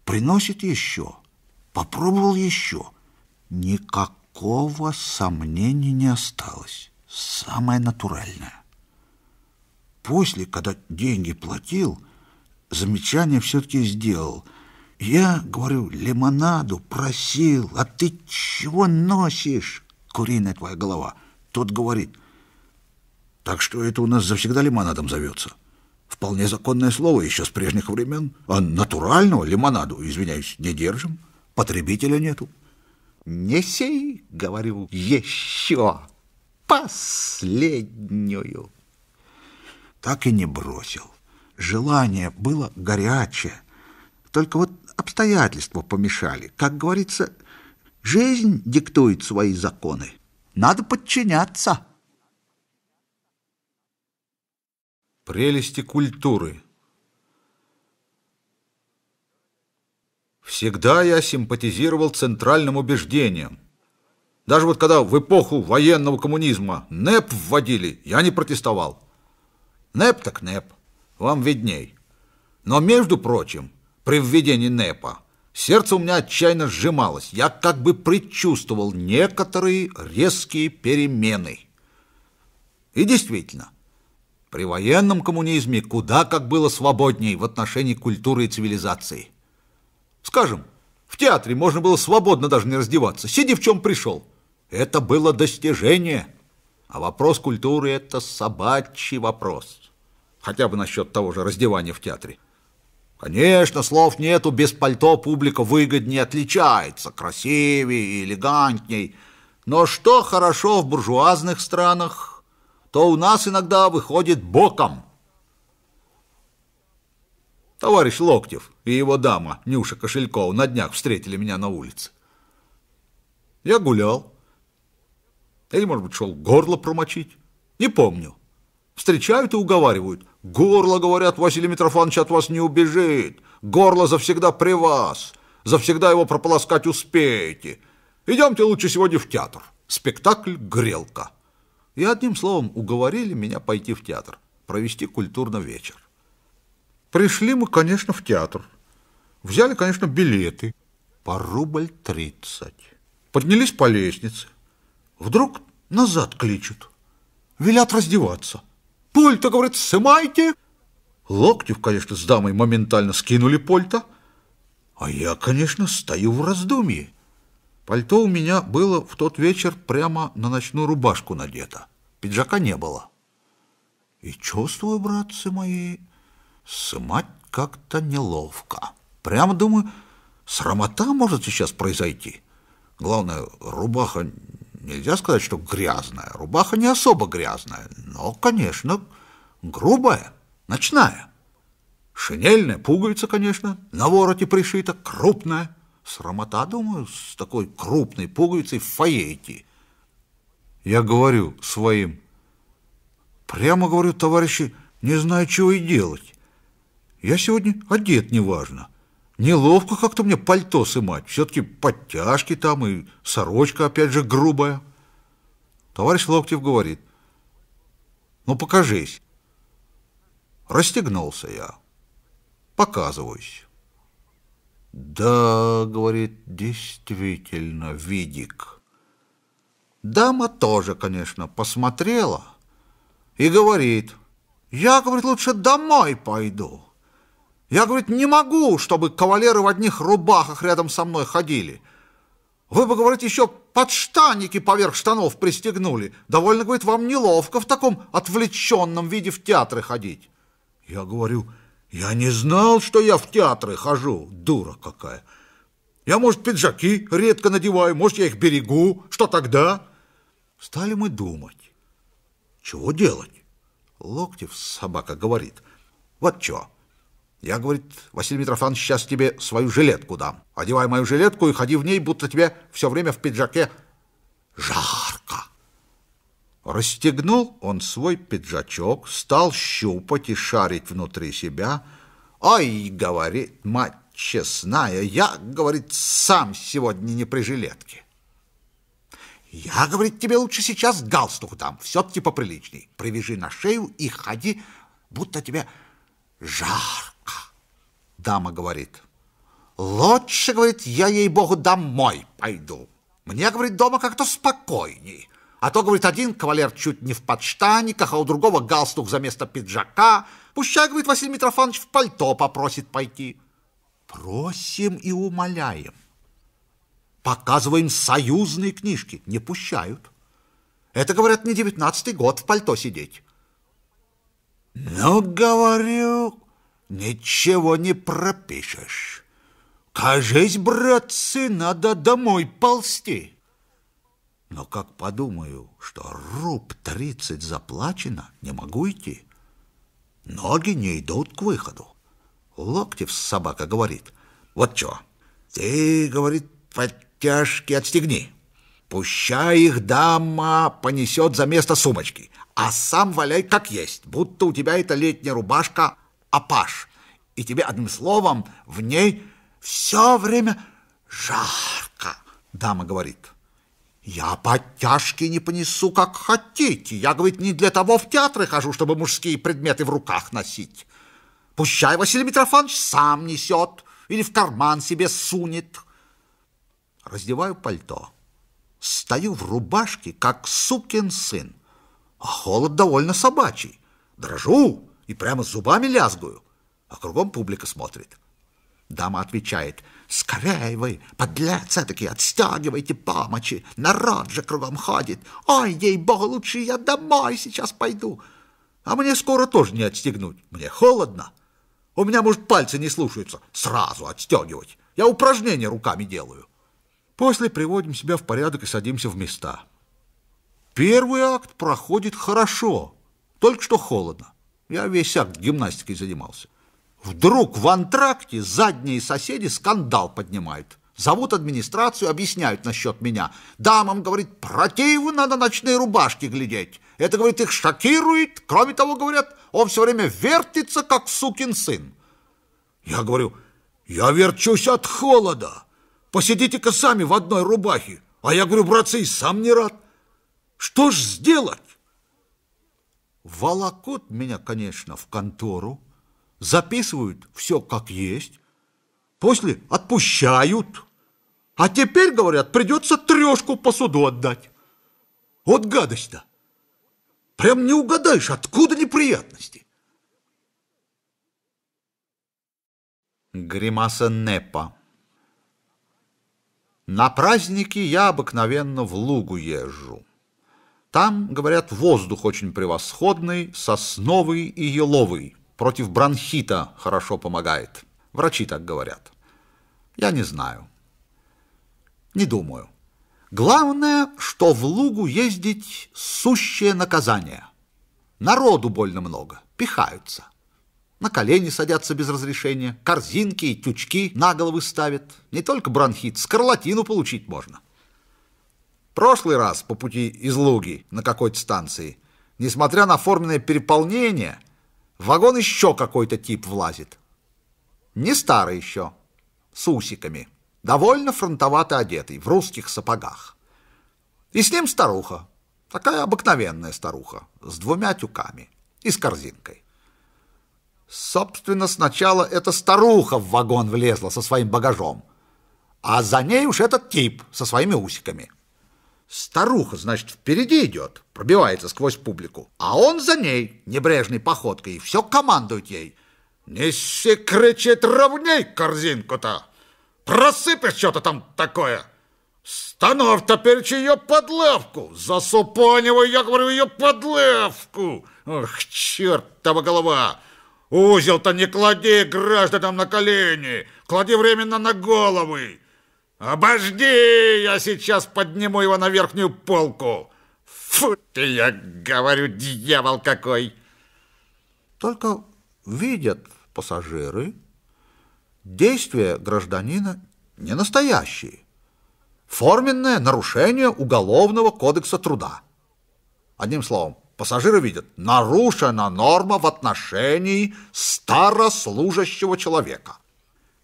Приносит еще. Попробовал еще. Никак. Никакого сомнения не осталось. Самое натуральное. После, когда деньги платил, замечание все-таки сделал. Я, говорю, лимонаду просил, а ты чего носишь, куриная твоя голова? Тот говорит, так что это у нас завсегда лимонадом зовется. Вполне законное слово еще с прежних времен. А натурального лимонаду, извиняюсь, не держим. Потребителя нету. Не сей, говорю, еще последнюю. Так и не бросил. Желание было горячее. Только вот обстоятельства помешали. Как говорится, жизнь диктует свои законы. Надо подчиняться. Прелести культуры. Всегда я симпатизировал центральным убеждениям. Даже вот когда в эпоху военного коммунизма НЭП вводили, я не протестовал. НЭП так НЭП, вам видней. Но, между прочим, при введении НЭПа сердце у меня отчаянно сжималось. Я как бы предчувствовал некоторые резкие перемены. И действительно, при военном коммунизме куда как было свободней в отношении культуры и цивилизации. Скажем, в театре можно было свободно даже не раздеваться. Сиди, в чем пришел. Это было достижение. А вопрос культуры – это собачий вопрос. Хотя бы насчет того же раздевания в театре. Конечно, слов нету, без пальто публика выгоднее отличается, красивее, элегантней. Но что хорошо в буржуазных странах, то у нас иногда выходит боком. Товарищ Локтев и его дама Нюша Кошелькова на днях встретили меня на улице. Я гулял. Или, может быть, шел горло промочить. Не помню. Встречают и уговаривают. Горло, говорят, Василий Митрофанович от вас не убежит. Горло завсегда при вас. Завсегда его прополоскать успеете. Идемте лучше сегодня в театр. Спектакль «Грелка». И одним словом уговорили меня пойти в театр, провести культурно вечер. Пришли мы, конечно, в театр. Взяли, конечно, билеты. По рубль тридцать. Поднялись по лестнице. Вдруг назад кличут. Велят раздеваться. Пульта, говорит, сымайте. Локтев, конечно, с дамой моментально скинули пальто. А я, конечно, стою в раздумье. Пальто у меня было в тот вечер прямо на ночную рубашку надето. Пиджака не было. И чувствую, братцы мои, сымать как-то неловко. Прямо думаю, срамота может сейчас произойти. Главное, рубаха... Нельзя сказать, что грязная. Рубаха не особо грязная, но, конечно, грубая, ночная. Шинельная, пуговица, конечно, на вороте пришита, крупная. Срамота, думаю, с такой крупной пуговицей в фойе идти. Я говорю своим, прямо говорю, товарищи, не знаю, чего и делать. Я сегодня одет неважно. Неловко как-то мне пальто сымать. Все-таки подтяжки там и сорочка, опять же, грубая. Товарищ Локтев говорит, ну, покажись. Расстегнулся я. Показываюсь. Да, говорит, действительно, видик. Дама тоже, конечно, посмотрела и говорит, я, говорит, лучше домой пойду. Я, говорит, не могу, чтобы кавалеры в одних рубахах рядом со мной ходили. Вы бы, говорит, еще подштанники поверх штанов пристегнули. Довольно, говорит, вам неловко в таком отвлеченном виде в театры ходить. Я говорю, я не знал, что я в театры хожу, дура какая. Я, может, пиджаки редко надеваю, может, я их берегу. Что тогда? Стали мы думать. Чего делать? Локтев, собака, говорит, вот что. Я, говорит, Василий Митрофанович, сейчас тебе свою жилетку дам. Одевай мою жилетку и ходи в ней, будто тебе все время в пиджаке жарко. Расстегнул он свой пиджачок, стал щупать и шарить внутри себя. Ой, говорит, мать честная, я, говорит, сам сегодня не при жилетке. Я, говорит, тебе лучше сейчас галстук дам, все-таки поприличней. Привяжи на шею и ходи, будто тебе жарко. Дама говорит, лучше, говорит, я, ей-богу, домой пойду. Мне, говорит, дома как-то спокойней. А то, говорит, один кавалер чуть не в подштаниках, а у другого галстук за место пиджака. Пущай, говорит, Василий Митрофанович в пальто попросит пойти. Просим и умоляем. Показываем союзные книжки. Не пущают. Это, говорят, не девятнадцатый год в пальто сидеть. Ну, говорю, ничего не пропишешь. Кажись, братцы, надо домой ползти. Но как подумаю, что руб тридцать заплачено, не могу идти. Ноги не идут к выходу. Локтев собака говорит: вот чё, ты, говорит, подтяжки отстегни. Пущай их дама понесет за место сумочки, а сам валяй как есть, будто у тебя это летняя рубашка апаш, и тебе, одним словом, в ней все время жарко. Дама говорит: я подтяжки не понесу, как хотите. Я, говорит, не для того в театры хожу, чтобы мужские предметы в руках носить. Пущай Василий Митрофанович сам несет или в карман себе сунет. Раздеваю пальто. Стою в рубашке, как сукин сын. А холод довольно собачий. Дрожу и прямо зубами лязгую. А кругом публика смотрит. Дама отвечает: скорей вы, подлецы такие, отстегивайте помочи. Народ же кругом ходит. Ой, ей-богу, лучше я домой сейчас пойду. А мне скоро тоже не отстегнуть. Мне холодно. У меня, может, пальцы не слушаются. Сразу отстегивать. Я упражнения руками делаю. После приводим себя в порядок и садимся в места. Первый акт проходит хорошо, только что холодно. Я весь акт гимнастикой занимался. Вдруг в антракте задние соседи скандал поднимают. Зовут администрацию, объясняют насчет меня. Дамам, говорит, противно надо ночные рубашки глядеть. Это, говорит, их шокирует. Кроме того, говорят, он все время вертится, как сукин сын. Я говорю: я верчусь от холода. Посидите-ка сами в одной рубахе. А я говорю: братцы, и сам не рад. Что ж сделать? Волокут меня, конечно, в контору. Записывают все как есть. После отпущают. А теперь, говорят, придется трешку по суду отдать. Вот гадость-то. Прям не угадаешь, откуда неприятности. Гримаса Непа. На праздники я обыкновенно в Лугу езжу. Там, говорят, воздух очень превосходный, сосновый и еловый. Против бронхита хорошо помогает. Врачи так говорят. Я не знаю. Не думаю. Главное, что в Лугу ездить сущее наказание. Народу больно много, пихаются. На колени садятся без разрешения, корзинки и тючки на головы ставят. Не только бронхит, скарлатину получить можно. Прошлый раз по пути из Луги на какой-то станции, несмотря на оформленное переполнение, в вагон еще какой-то тип влазит. Не старый еще, с усиками, довольно фронтовато одетый, в русских сапогах. И с ним старуха, такая обыкновенная старуха, с двумя тюками и с корзинкой. Собственно, сначала эта старуха в вагон влезла со своим багажом, а за ней уж этот тип со своими усиками. Старуха, значит, впереди идет, пробивается сквозь публику, а он за ней небрежной походкой и все командует ей. «Неси, — кричит, — ровней корзинку-то! Просыпешь что-то там такое! Становь-то перечь ее под лавку! Засупонивай, я говорю, ее под лавку! Ох, чертова голова! Узел-то не клади гражданам на колени, клади временно на головы. Обожди, я сейчас подниму его на верхнюю полку. Фу ты, я говорю, дьявол какой!» Только видят пассажиры, действия гражданина не настоящие. Форменное нарушение Уголовного кодекса труда. Одним словом, пассажиры видят: нарушена норма в отношении старослужащего человека.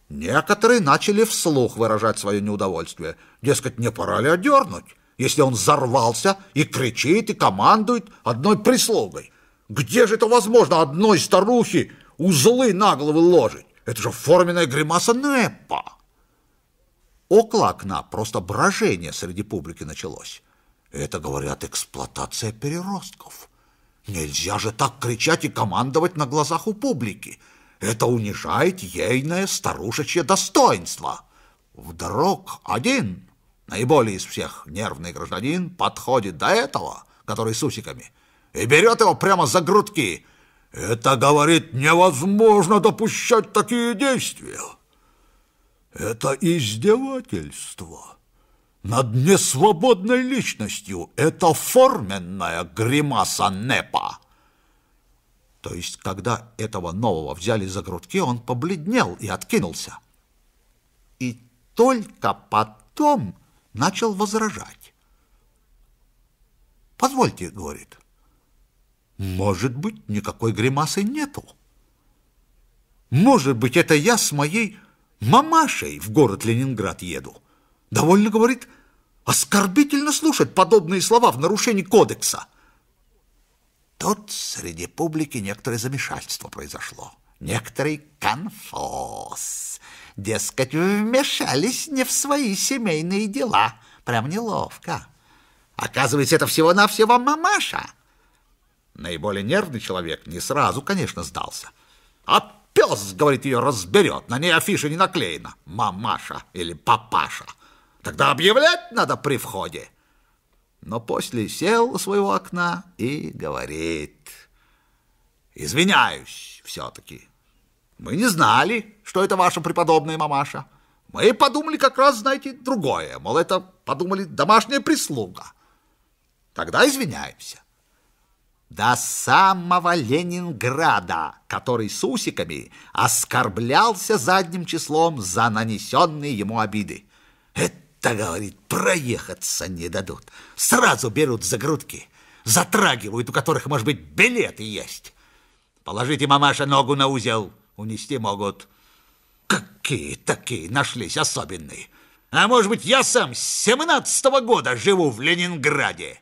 Некоторые начали вслух выражать свое неудовольствие. Дескать, не пора ли одернуть, если он взорвался и кричит, и командует одной прислугой? Где же это возможно одной старухе узлы на головы ложить? Это же форменная гримаса Непа. Около окна просто брожение среди публики началось. Это, говорят, эксплуатация переростков. Нельзя же так кричать и командовать на глазах у публики. Это унижает ейное старушечье достоинство. Вдруг один, наиболее из всех нервный гражданин, подходит до этого, который с усиками, и берет его прямо за грудки. Это, говорит, невозможно допущать такие действия. Это издевательство над несвободной личностью. Это форменная гримаса НЭПа. То есть, когда этого нового взяли за грудки, он побледнел и откинулся. И только потом начал возражать. «Позвольте, — говорит, — может быть, никакой гримасы нету. Может быть, это я с моей мамашей в город Ленинград еду. Довольно, — говорит, — оскорбительно слушать подобные слова в нарушении кодекса». Тут среди публики некоторое замешательство произошло. Некоторый конфуз. Дескать, вмешались не в свои семейные дела. Прям неловко. Оказывается, это всего-навсего мамаша. Наиболее нервный человек не сразу, конечно, сдался. А пес, говорит, ее разберет. На ней афиша не наклеена. Мамаша или папаша. Тогда объявлять надо при входе. Но после сел у своего окна и говорит: «Извиняюсь все-таки. Мы не знали, что это ваша преподобная мамаша. Мы подумали как раз, знаете, другое. Мол, это, подумали, домашняя прислуга. Тогда извиняемся». До самого Ленинграда, который с усиками оскорблялся задним числом за нанесенные ему обиды. «Да, — говорит, — проехаться не дадут. Сразу берут за грудки, затрагивают, у которых, может быть, билеты есть. Положите, мамаша, ногу на узел, унести могут. Какие такие нашлись особенные? А может быть, я сам с семнадцатого года живу в Ленинграде».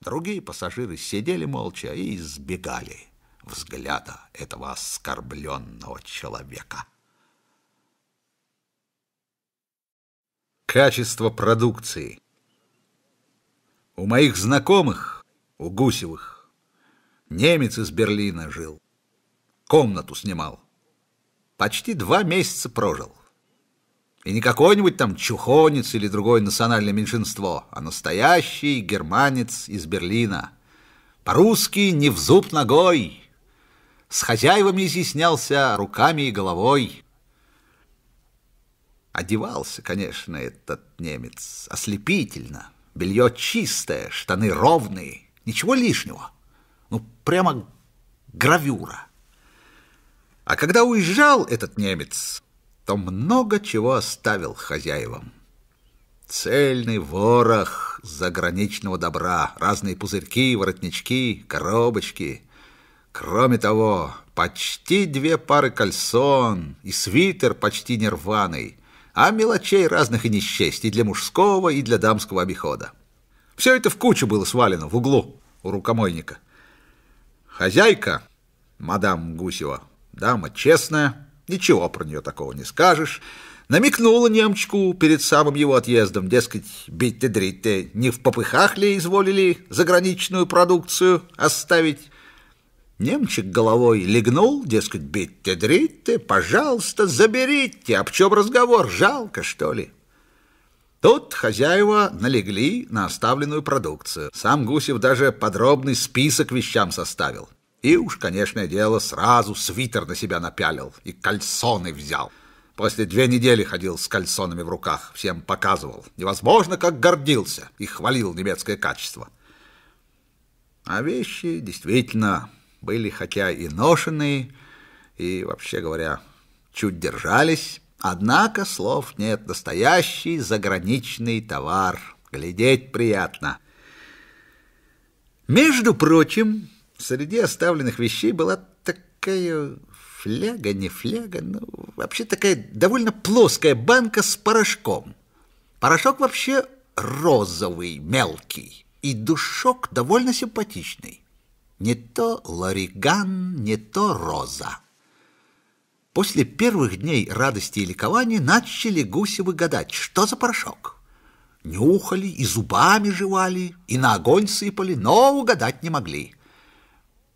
Другие пассажиры сидели молча и избегали взгляда этого оскорбленного человека. Качество продукции. У моих знакомых, у Гусевых, немец из Берлина жил, комнату снимал, почти два месяца прожил. И не какой-нибудь там чухонец или другое национальное меньшинство, а настоящий германец из Берлина. По-русски не в зуб ногой, с хозяевами изъяснялся руками и головой. Одевался, конечно, этот немец ослепительно. Белье чистое, штаны ровные, ничего лишнего. Ну, прямо гравюра. А когда уезжал этот немец, то много чего оставил хозяевам. Цельный ворох заграничного добра. Разные пузырьки, воротнички, коробочки. Кроме того, почти две пары кальсон и свитер почти нерваный. А мелочей разных и не счесть и для мужского, и для дамского обихода. Все это в кучу было свалено в углу у рукомойника. Хозяйка, мадам Гусева, дама честная, ничего про нее такого не скажешь, намекнула немчику перед самым его отъездом, дескать, бить-ты-дрить-ты, не в попыхах ли изволили заграничную продукцию оставить. Немчик головой легнул, дескать, бить-ты-дрить-ты, пожалуйста, заберите, об чем разговор, жалко, что ли? Тут хозяева налегли на оставленную продукцию. Сам Гусев даже подробный список вещам составил. И уж, конечное дело, сразу свитер на себя напялил и кальсоны взял. После две недели ходил с кальсонами в руках, всем показывал. Невозможно, как гордился и хвалил немецкое качество. А вещи действительно были хотя и ношеные, и, вообще говоря, чуть держались. Однако слов нет. Настоящий заграничный товар. Глядеть приятно. Между прочим, среди оставленных вещей была такая фляга, не фляга, ну, вообще такая довольно плоская банка с порошком. Порошок вообще розовый, мелкий, и душок довольно симпатичный. Не то лориган, не то роза. После первых дней радости и ликования начали Гусевы гадать, что за порошок. Нюхали и зубами жевали, и на огонь сыпали, но угадать не могли.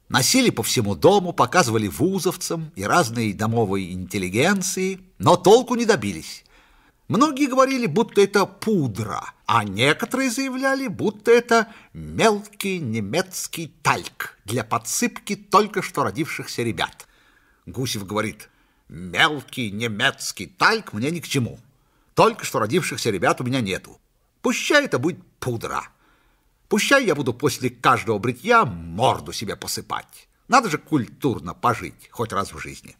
Носили по всему дому, показывали вузовцам и разной домовой интеллигенции, но толку не добились. Многие говорили, будто это пудра, а некоторые заявляли, будто это мелкий немецкий тальк для подсыпки только что родившихся ребят. Гусев говорит, мелкий немецкий тальк мне ни к чему. Только что родившихся ребят у меня нету. Пущай это будет пудра. Пущай я буду после каждого бритья морду себе посыпать. Надо же культурно пожить хоть раз в жизни.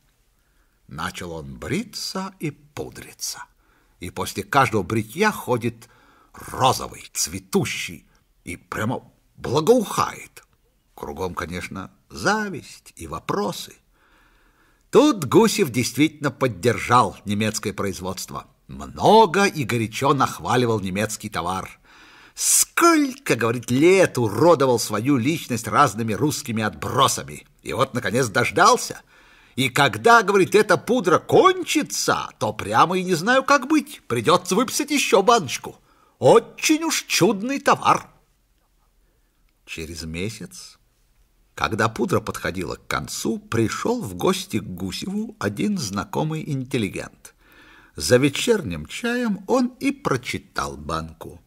Начал он бриться и пудриться. И после каждого бритья ходит розовый, цветущий и прямо благоухает. Кругом, конечно, зависть и вопросы. Тут Гусев действительно поддержал немецкое производство. Много и горячо нахваливал немецкий товар. Сколько, говорит, лет уродовал свою личность разными русскими отбросами. И вот, наконец, дождался. И когда, говорит, эта пудра кончится, то прямо и не знаю, как быть. Придется выписать еще баночку. Очень уж чудный товар. Через месяц, когда пудра подходила к концу, пришел в гости к Гусеву один знакомый интеллигент. За вечерним чаем он и прочитал банку.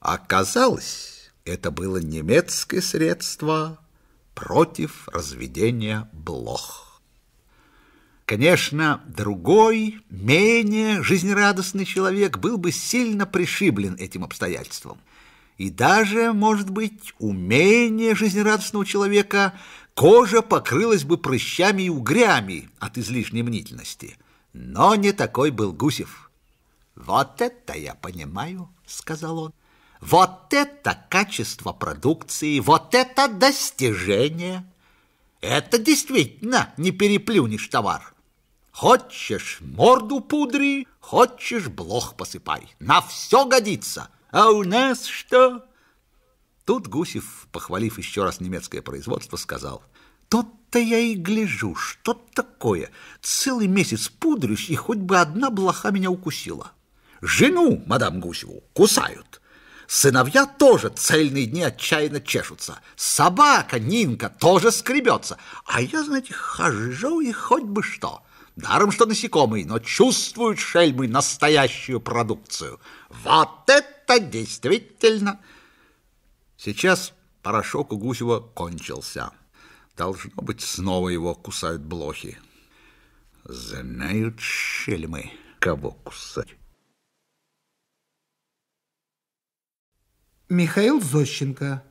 Оказалось, это было немецкое средство против разведения блох. Конечно, другой, менее жизнерадостный человек был бы сильно пришиблен этим обстоятельством. И даже, может быть, у менее жизнерадостного человека кожа покрылась бы прыщами и угрями от излишней мнительности. Но не такой был Гусев. «Вот это я понимаю», — сказал он. «Вот это качество продукции, вот это достижение! Это действительно не переплюнешь товар! Хочешь морду пудри, хочешь блох посыпай. На все годится. А у нас что?» Тут Гусев, похвалив еще раз немецкое производство, сказал: «Тут-то я и гляжу, что такое. Целый месяц пудрюсь, и хоть бы одна блоха меня укусила. Жену, мадам Гусеву, кусают. Сыновья тоже цельные дни отчаянно чешутся. Собака Нинка тоже скребется. А я, знаете, хожу и хоть бы что. Даром, что насекомые, но чувствуют шельмы настоящую продукцию. Вот это действительно!» Сейчас порошок у Гусева кончился. Должно быть, снова его кусают блохи. Знают шельмы, кого кусать. Михаил Зощенко.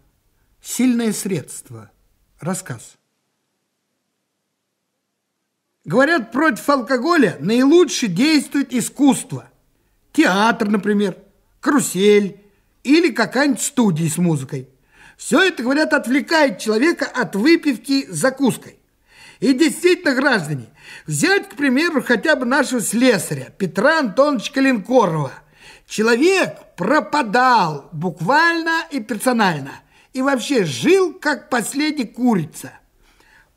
«Сильное средство». Рассказ. Говорят, против алкоголя наилучше действует искусство. Театр, например, карусель или какая-нибудь студия с музыкой. Все это, говорят, отвлекает человека от выпивки с закуской. И действительно, граждане, взять, к примеру, хотя бы нашего слесаря Петра Антоновича Калинкорова. Человек пропадал буквально и персонально, и вообще жил, как последняя курица.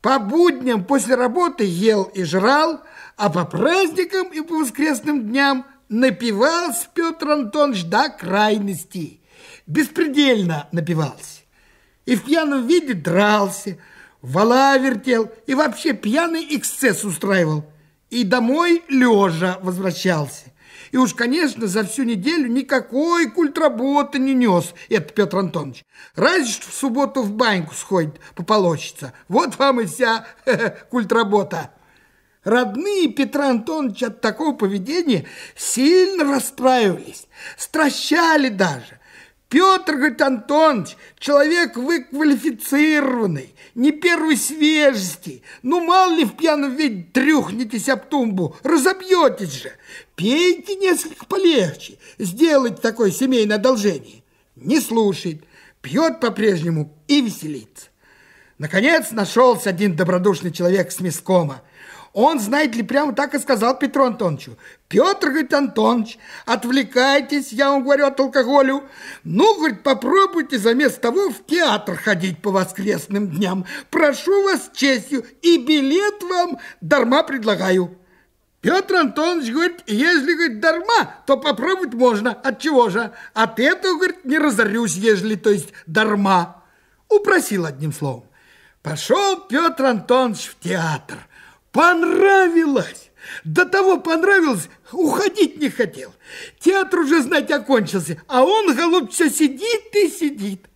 По будням после работы ел и жрал, а по праздникам и по воскресным дням напивался Петр Антонович до крайности. Беспредельно напивался. И в пьяном виде дрался, вола вертел, и вообще пьяный эксцесс устраивал. И домой лежа возвращался. И уж, конечно, за всю неделю никакой культработы не нес этот Петр Антонович. Разве что в субботу в баньку сходит, пополощится. Вот вам и вся культработа. Родные Петра Антоновича от такого поведения сильно расстраивались, стращали даже. Петр, говорит, Антонович, человек вы квалифицированный, не первой свежести. Ну, мало ли в пьяном виде трюхнетесь об тумбу, разобьетесь же. Пейте несколько полегче, сделайте такое семейное одолжение. Не слушает, пьет по-прежнему и веселится. Наконец нашелся один добродушный человек с мискома. Он, знаете ли, прямо так и сказал Петру Антоновичу. «Петр, говорит, Антонович, отвлекайтесь, я вам говорю, от алкоголю. Ну, говорит, попробуйте заместо того в театр ходить по воскресным дням. Прошу вас честью, и билет вам дарма предлагаю». Петр Антонович говорит, если, говорит, дарма, то попробовать можно. От чего же? От этого, говорит, не разорюсь, ежели, то есть, дарма. Упросил одним словом. Пошел Петр Антонович в театр. Понравилось! До того понравилось, уходить не хотел. Театр уже, знать, окончился. А он, голубь, все сидит и сидит.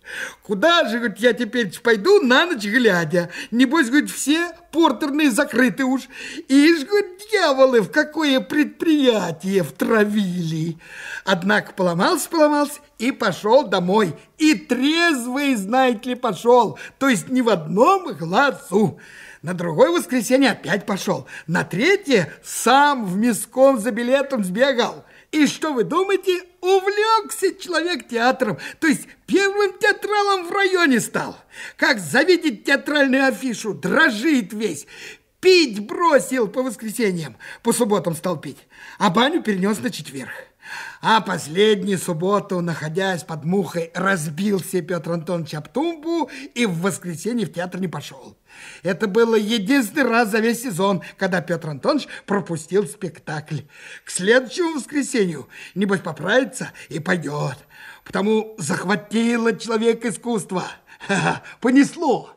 Куда же, говорит, я теперь пойду на ночь глядя? Небось, говорит, все портерные закрыты уж. Ишь, говорит, дьяволы, в какое предприятие втравили. Однако поломался, поломался и пошел домой. И трезвый, знаете ли, пошел. То есть ни в одном глазу. На другое воскресенье опять пошел. На третье сам в миском за билетом сбегал. И что вы думаете? Увлекся человек театром. То есть первым театралом в районе стал. Как завидит театральную афишу, дрожит весь. Пить бросил по воскресеньям. По субботам стал пить. А баню перенес на четверг. А последнюю субботу, находясь под мухой, разбился Петр Антонович об тумбу и в воскресенье в театр не пошел. Это было единственный раз за весь сезон, когда Петр Антонович пропустил спектакль. К следующему воскресенью, небось, поправится и пойдет. Потому захватило человека искусство. Ха-ха, понесло.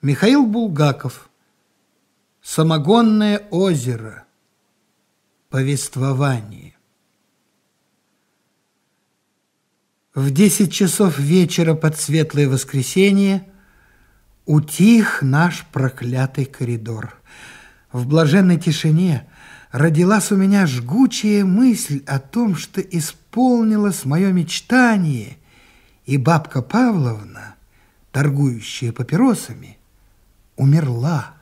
Михаил Булгаков. Самогонное озеро. Повествование. В десять часов вечера под светлое воскресенье утих наш проклятый коридор. В блаженной тишине родилась у меня жгучая мысль о том, что исполнилось мое мечтание, и бабка Павловна, торгующая папиросами, умерла.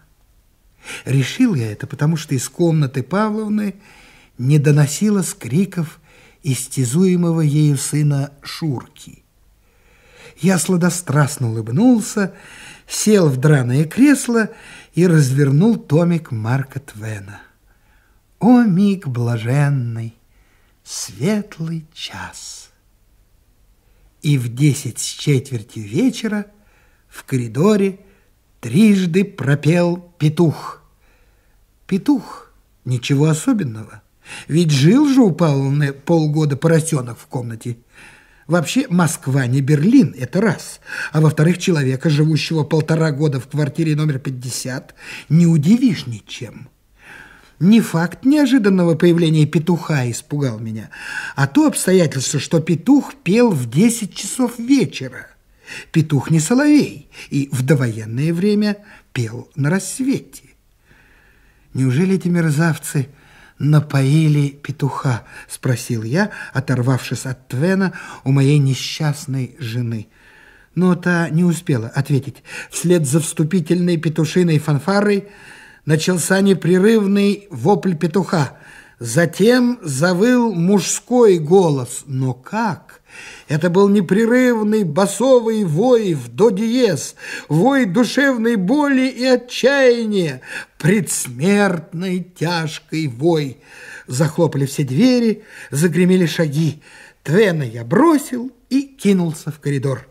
Решил я это, потому что из комнаты Павловны не доносилось криков истязуемого ею сына Шурки. Я сладострастно улыбнулся, сел в драное кресло и развернул томик Марка Твена. О, миг блаженный, светлый час! И в десять с четвертью вечера в коридоре трижды пропел петух. Петух, ничего особенного. Ведь жил же у Павловны полгода поросенок в комнате. Вообще Москва не Берлин, это раз. А во-вторых, человека, живущего полтора года в квартире номер пятьдесят, не удивишь ничем. Не факт неожиданного появления петуха испугал меня, а то обстоятельство, что петух пел в десять часов вечера. Петух не соловей, и в довоенное время пел на рассвете. Неужели эти мерзавцы напоили петуха? Спросил я, оторвавшись от Твена у моей несчастной жены. Но та не успела ответить. Вслед за вступительной петушиной фанфарой начался непрерывный вопль петуха. Затем завыл мужской голос. Но как? Это был непрерывный басовый вой в до диез, вой душевной боли и отчаяния, предсмертный тяжкий вой. Захлопали все двери, загремели шаги. Твена я бросил и кинулся в коридор.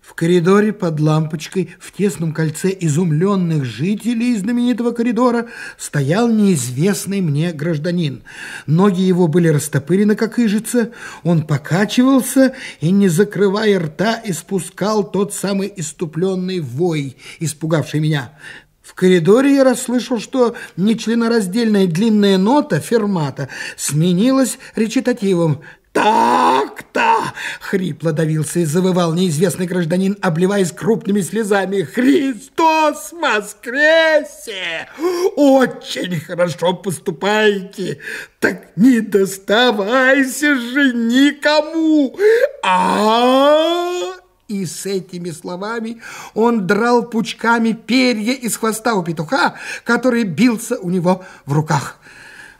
В коридоре под лампочкой в тесном кольце изумленных жителей знаменитого коридора стоял неизвестный мне гражданин. Ноги его были растопырены, как ижица, он покачивался и, не закрывая рта, испускал тот самый иступленный вой, испугавший меня. В коридоре я расслышал, что нечленораздельная длинная нота фермата сменилась речитативом. «Так-то!» — хрипло давился и завывал неизвестный гражданин, обливаясь крупными слезами. «Христос воскресе! Очень хорошо поступаете! Так не доставайся же никому! А-а-а!» И с этими словами он драл пучками перья из хвоста у петуха, который бился у него в руках.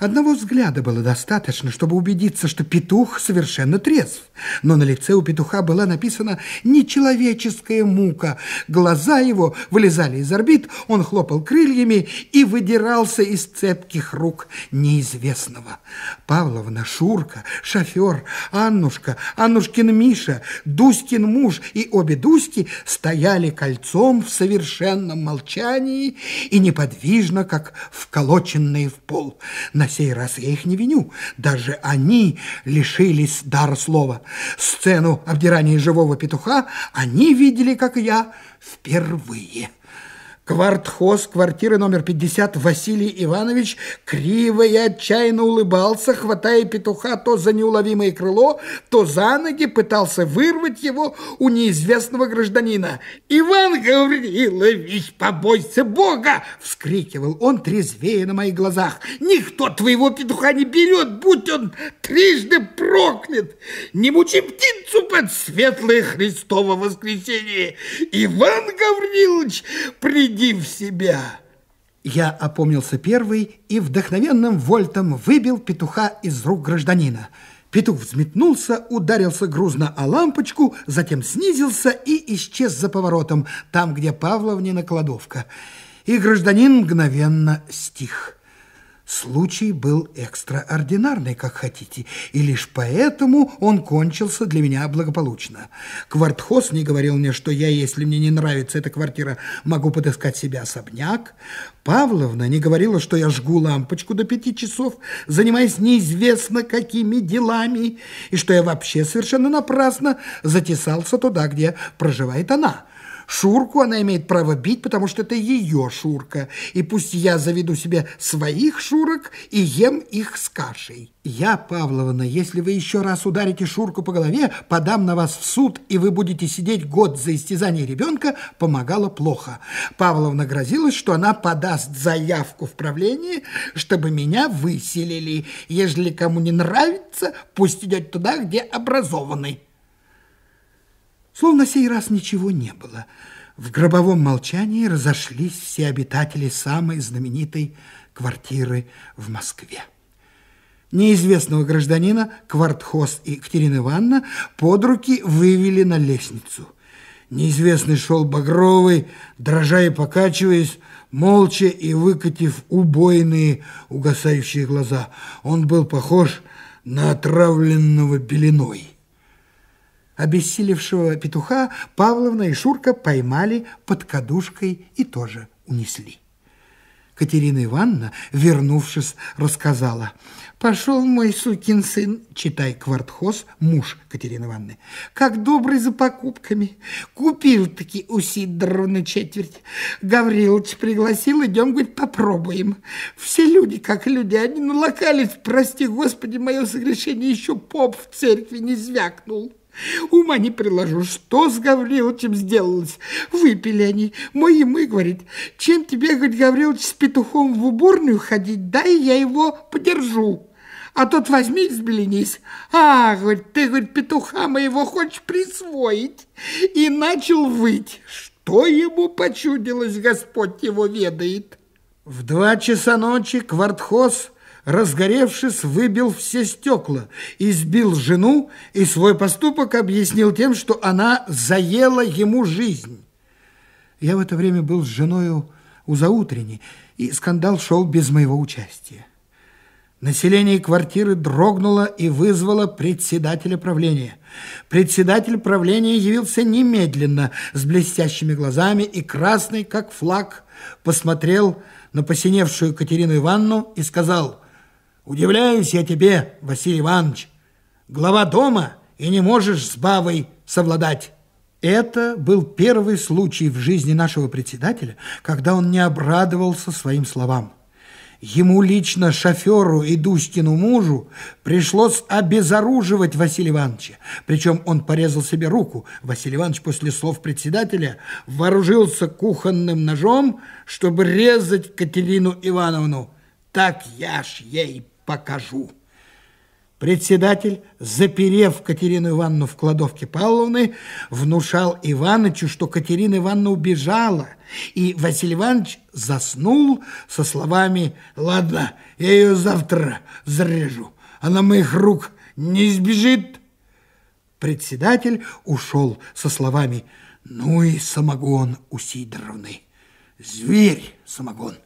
Одного взгляда было достаточно, чтобы убедиться, что петух совершенно трезв. Но на лице у петуха была написана нечеловеческая мука. Глаза его вылезали из орбит, он хлопал крыльями и выдирался из цепких рук неизвестного. Павловна, Шурка, шофер, Аннушка, Аннушкин Миша, Дуськин муж и обе Дуськи стояли кольцом в совершенном молчании и неподвижно, как вколоченные в пол. На сей раз я их не виню. Даже они лишились дара слова. Сцену обдирания живого петуха они видели, как и я, впервые. Квартхоз квартиры номер пятьдесят Василий Иванович криво и отчаянно улыбался, хватая петуха то за неуловимое крыло, то за ноги, пытался вырвать его у неизвестного гражданина. «Иван Гаврилович, побойся Бога!» – вскрикивал он, трезвее на моих глазах. «Никто твоего петуха не берет, будь он трижды проклят! Не мучи птицу под светлое Христово воскресенье! Иван Гаврилович, приди в себя!» Я опомнился первый и вдохновенным вольтом выбил петуха из рук гражданина. Петух взметнулся, ударился грузно о лампочку, затем снизился и исчез за поворотом, там, где Павловнина кладовка. И гражданин мгновенно стих. Случай был экстраординарный, как хотите, и лишь поэтому он кончился для меня благополучно. Квартхоз не говорил мне, что я, если мне не нравится эта квартира, могу подыскать себе особняк. Павловна не говорила, что я жгу лампочку до пяти часов, занимаясь неизвестно какими делами, и что я вообще совершенно напрасно затесался туда, где проживает она. Шурку она имеет право бить, потому что это ее Шурка. И пусть я заведу себе своих Шурок и ем их с кашей. Я, Павловна, если вы еще раз ударите Шурку по голове, подам на вас в суд, и вы будете сидеть год за истязание ребенка, помогала плохо. Павловна грозилась, что она подаст заявку в правление, чтобы меня выселили. Ежели кому не нравится, пусть идет туда, где образованный. Словно сей раз ничего не было. В гробовом молчании разошлись все обитатели самой знаменитой квартиры в Москве. Неизвестного гражданина квартхоз и Екатерина Ивановна под руки вывели на лестницу. Неизвестный шел багровый, дрожа и покачиваясь, молча и выкатив убойные угасающие глаза. Он был похож на отравленного беленой. Обессилевшего петуха Павловна и Шурка поймали под кадушкой и тоже унесли. Катерина Ивановна, вернувшись, рассказала: «Пошел мой сукин сын, читай квартхоз, муж Катерины Ивановны, как добрый за покупками. Купил-таки у Сидоровны четверть. Гаврилович пригласил, идем, говорит, попробуем. Все люди, как люди, они налокались, прости, Господи, мое согрешение, еще поп в церкви не звякнул. Ума не приложу, что с Гавриловичем сделалось. Выпили они. Мой ему и говорит: чем тебе, говорит, Гаврилович, с петухом в уборную ходить? Дай я его подержу. А тот возьми и взбеленись. А, говорит, ты, говорит, петуха моего хочешь присвоить. И начал выть. Что ему почудилось, Господь его ведает». В два часа ночи квартхоз, разгоревшись, выбил все стекла, избил жену и свой поступок объяснил тем, что она заела ему жизнь. Я в это время был с женою у заутрени, и скандал шел без моего участия. Население квартиры дрогнуло и вызвало председателя правления. Председатель правления явился немедленно, с блестящими глазами и красный, как флаг, посмотрел на посиневшую Катерину Ивановну и сказал: «Удивляюсь я тебе, Василий Иванович, глава дома, и не можешь с бабой совладать». Это был первый случай в жизни нашего председателя, когда он не обрадовался своим словам. Ему лично, шоферу и Дуськину мужу, пришлось обезоруживать Василия Ивановича. Причем он порезал себе руку. Василий Иванович после слов председателя вооружился кухонным ножом, чтобы резать Катерину Ивановну. «Так я ж ей покажу». Председатель, заперев Катерину Ивановну в кладовке Павловны, внушал Иванычу, что Катерина Ивановна убежала, и Василий Иванович заснул со словами: «Ладно, я ее завтра зарежу, она моих рук не избежит». Председатель ушел со словами: «Ну и самогон у Сидоровны, зверь самогон».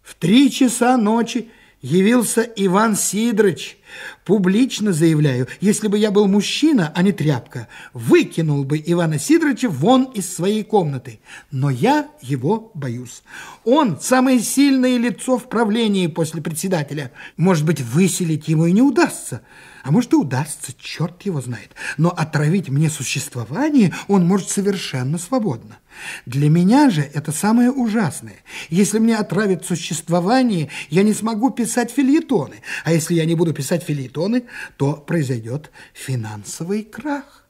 В три часа ночи явился Иван Сидорович Публично заявляю, если бы я был мужчина, а не тряпка, выкинул бы Ивана Сидоровича вон из своей комнаты. Но я его боюсь. Он самое сильное лицо в правлении после председателя. Может быть, выселить ему и не удастся. А может, и удастся, черт его знает. Но отравить мне существование он может совершенно свободно. Для меня же это самое ужасное. Если мне отравят существование, я не смогу писать фельетоны. А если я не буду писать фельетоны, то произойдет финансовый крах.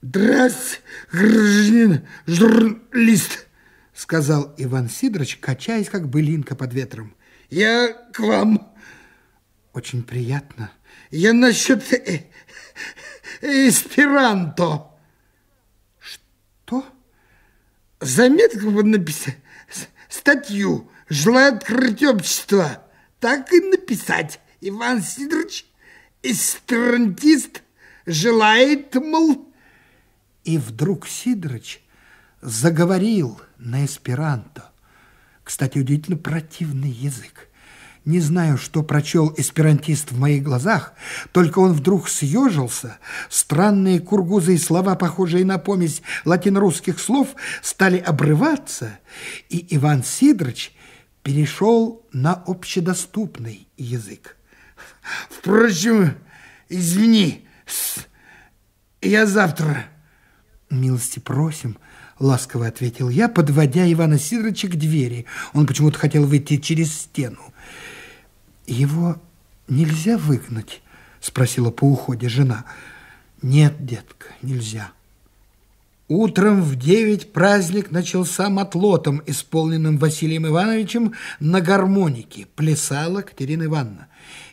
«Здрась, гражданин журналист», — сказал Иван Сидорович, качаясь, как былинка под ветром. «Я к вам». «Очень приятно». Я насчет э э эсперанто. Что? Заметку бы написать, статью «Желаю открыть общество». Так и написать. Иван Сидорович, эсперантист, желает, мол. И вдруг Сидорович заговорил на эсперанто. Кстати, удивительно противный язык. Не знаю, что прочел эсперантист в моих глазах, только он вдруг съежился. Странные кургузы и слова, похожие на помесь латинорусских слов, стали обрываться, и Иван Сидорович перешел на общедоступный язык. «Впрочем, извини, я завтра...» «Милости просим», — ласково ответил я, подводя Ивана Сидоровича к двери. Он почему-то хотел выйти через стену. «Его нельзя выгнать?» – спросила по уходе жена. «Нет, детка, нельзя». Утром в девять праздник начался матлотом, исполненным Василием Ивановичем на гармонике, плясала Катерина Ивановна,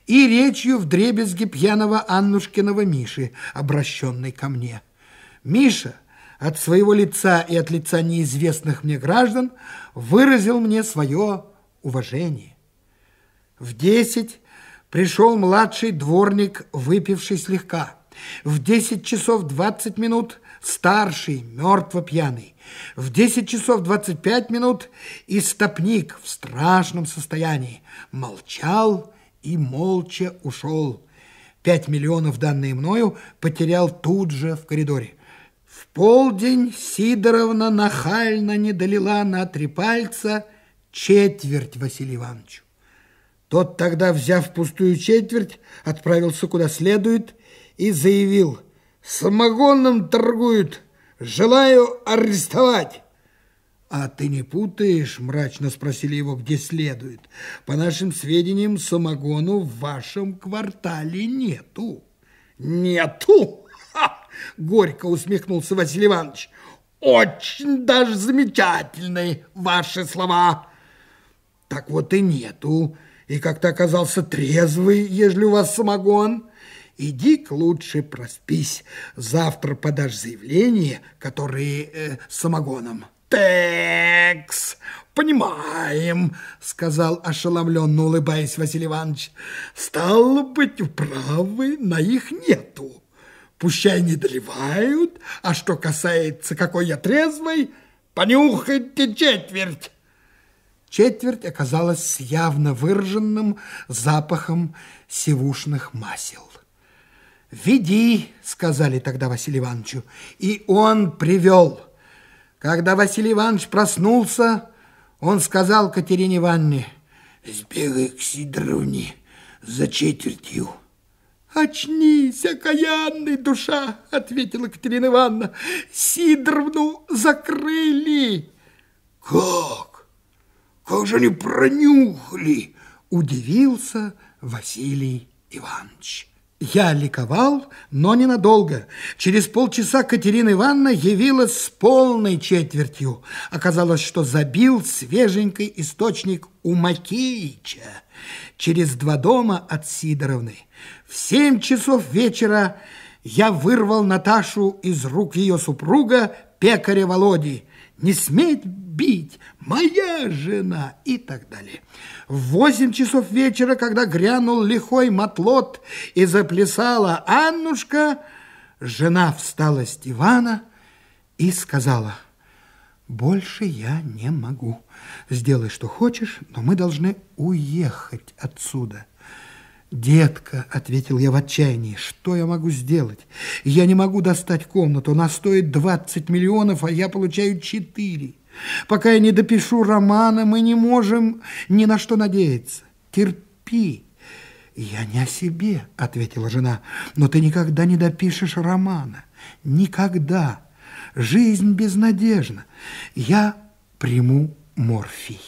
и речью вдребезги пьяного Аннушкиного Миши, обращенной ко мне. Миша от своего лица и от лица неизвестных мне граждан выразил мне свое уважение. В десять пришел младший дворник, выпивший слегка. В десять часов двадцать минут старший, мертво пьяный. В десять часов двадцать пять минут истопник в страшном состоянии. Молчал и молча ушел. Пять миллионов, данные мною, потерял тут же в коридоре. В полдень Сидоровна нахально не долила на три пальца четверть Василию Ивановичу. Тот тогда, взяв пустую четверть, отправился куда следует и заявил: «Самогоном торгуют, желаю арестовать». «А ты не путаешь?» – мрачно спросили его, где следует. «По нашим сведениям, самогону в вашем квартале нету». «Нету?» – горько усмехнулся Василий Иванович. «Очень даже замечательные ваши слова». «Так вот и нету. И как-то оказался трезвый, ежели у вас самогон. Иди-ка лучше проспись. Завтра подашь заявление, которые э, самогоном». «Текс, понимаем», — сказал ошеломленно, улыбаясь Василий Иванович. «Стало быть, управы на их нету. Пущай не доливают, а что касается, какой я трезвый, понюхайте четверть». Четверть оказалась с явно выраженным запахом сивушных масел. «Веди», — сказали тогда Василию Ивановичу, и он привел. Когда Василий Иванович проснулся, он сказал Катерине Ивановне: «Сбегай к Сидоровне за четвертью». «Очнись, окаянный душа», — ответила Катерина Ивановна, «Сидоровну закрыли». «Как? Как же они пронюхали?» – удивился Василий Иванович. Я ликовал, но ненадолго. Через полчаса Катерина Ивановна явилась с полной четвертью. Оказалось, что забил свеженький источник у Макеича через два дома от Сидоровны. В семь часов вечера я вырвал Наташу из рук ее супруга, пекаря Володи. «Не сметь бить! Моя жена!» и так далее. В восемь часов вечера, когда грянул лихой матлот и заплясала Аннушка, жена встала с дивана и сказала: «Больше я не могу. Сделай, что хочешь, но мы должны уехать отсюда». «Детка», — ответил я в отчаянии, — «что я могу сделать? Я не могу достать комнату, она стоит двадцать миллионов, а я получаю четыре. Пока я не допишу романа, мы не можем ни на что надеяться. Терпи». «Я не о себе», — ответила жена, — «но ты никогда не допишешь романа. Никогда. Жизнь безнадежна. Я приму морфий».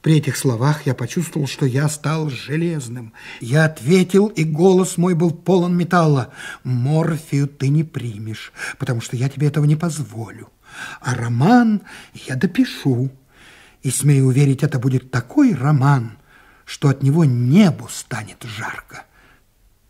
При этих словах я почувствовал, что я стал железным. Я ответил, и голос мой был полон металла. «Морфию ты не примешь, потому что я тебе этого не позволю. А роман я допишу. И, смею уверить, это будет такой роман, что от него небу станет жарко».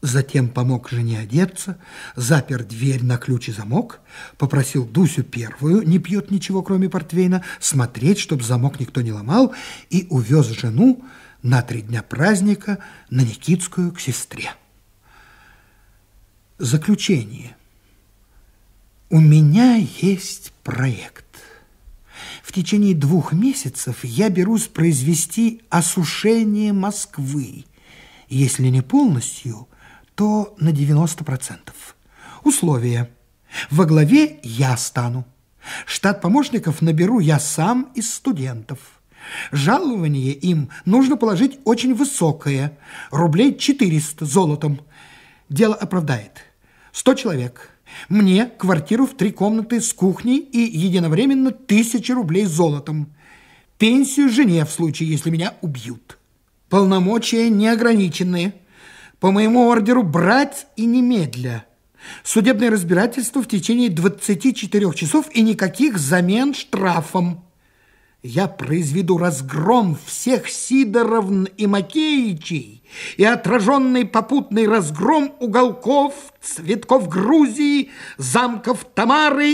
Затем помог жене одеться, запер дверь на ключ и замок, попросил Дусю первую, не пьет ничего, кроме портвейна, смотреть, чтобы замок никто не ломал, и увез жену на три дня праздника на Никитскую к сестре. Заключение. У меня есть проект. В течение двух месяцев я берусь произвести осушение Москвы, если не полностью, то на девяносто процентов. Условия. Во главе я стану. Штат помощников наберу я сам из студентов. Жалование им нужно положить очень высокое. Рублей четыреста золотом. Дело оправдает. сто человек. Мне квартиру в три комнаты с кухней и единовременно тысяча рублей золотом. Пенсию жене в случае, если меня убьют. Полномочия неограниченные. По моему ордеру брать и немедля. Судебное разбирательство в течение двадцати четырёх часов и никаких замен штрафом. Я произведу разгром всех Сидоровн и Макеичей и отраженный попутный разгром уголков, цветков Грузии, замков Тамары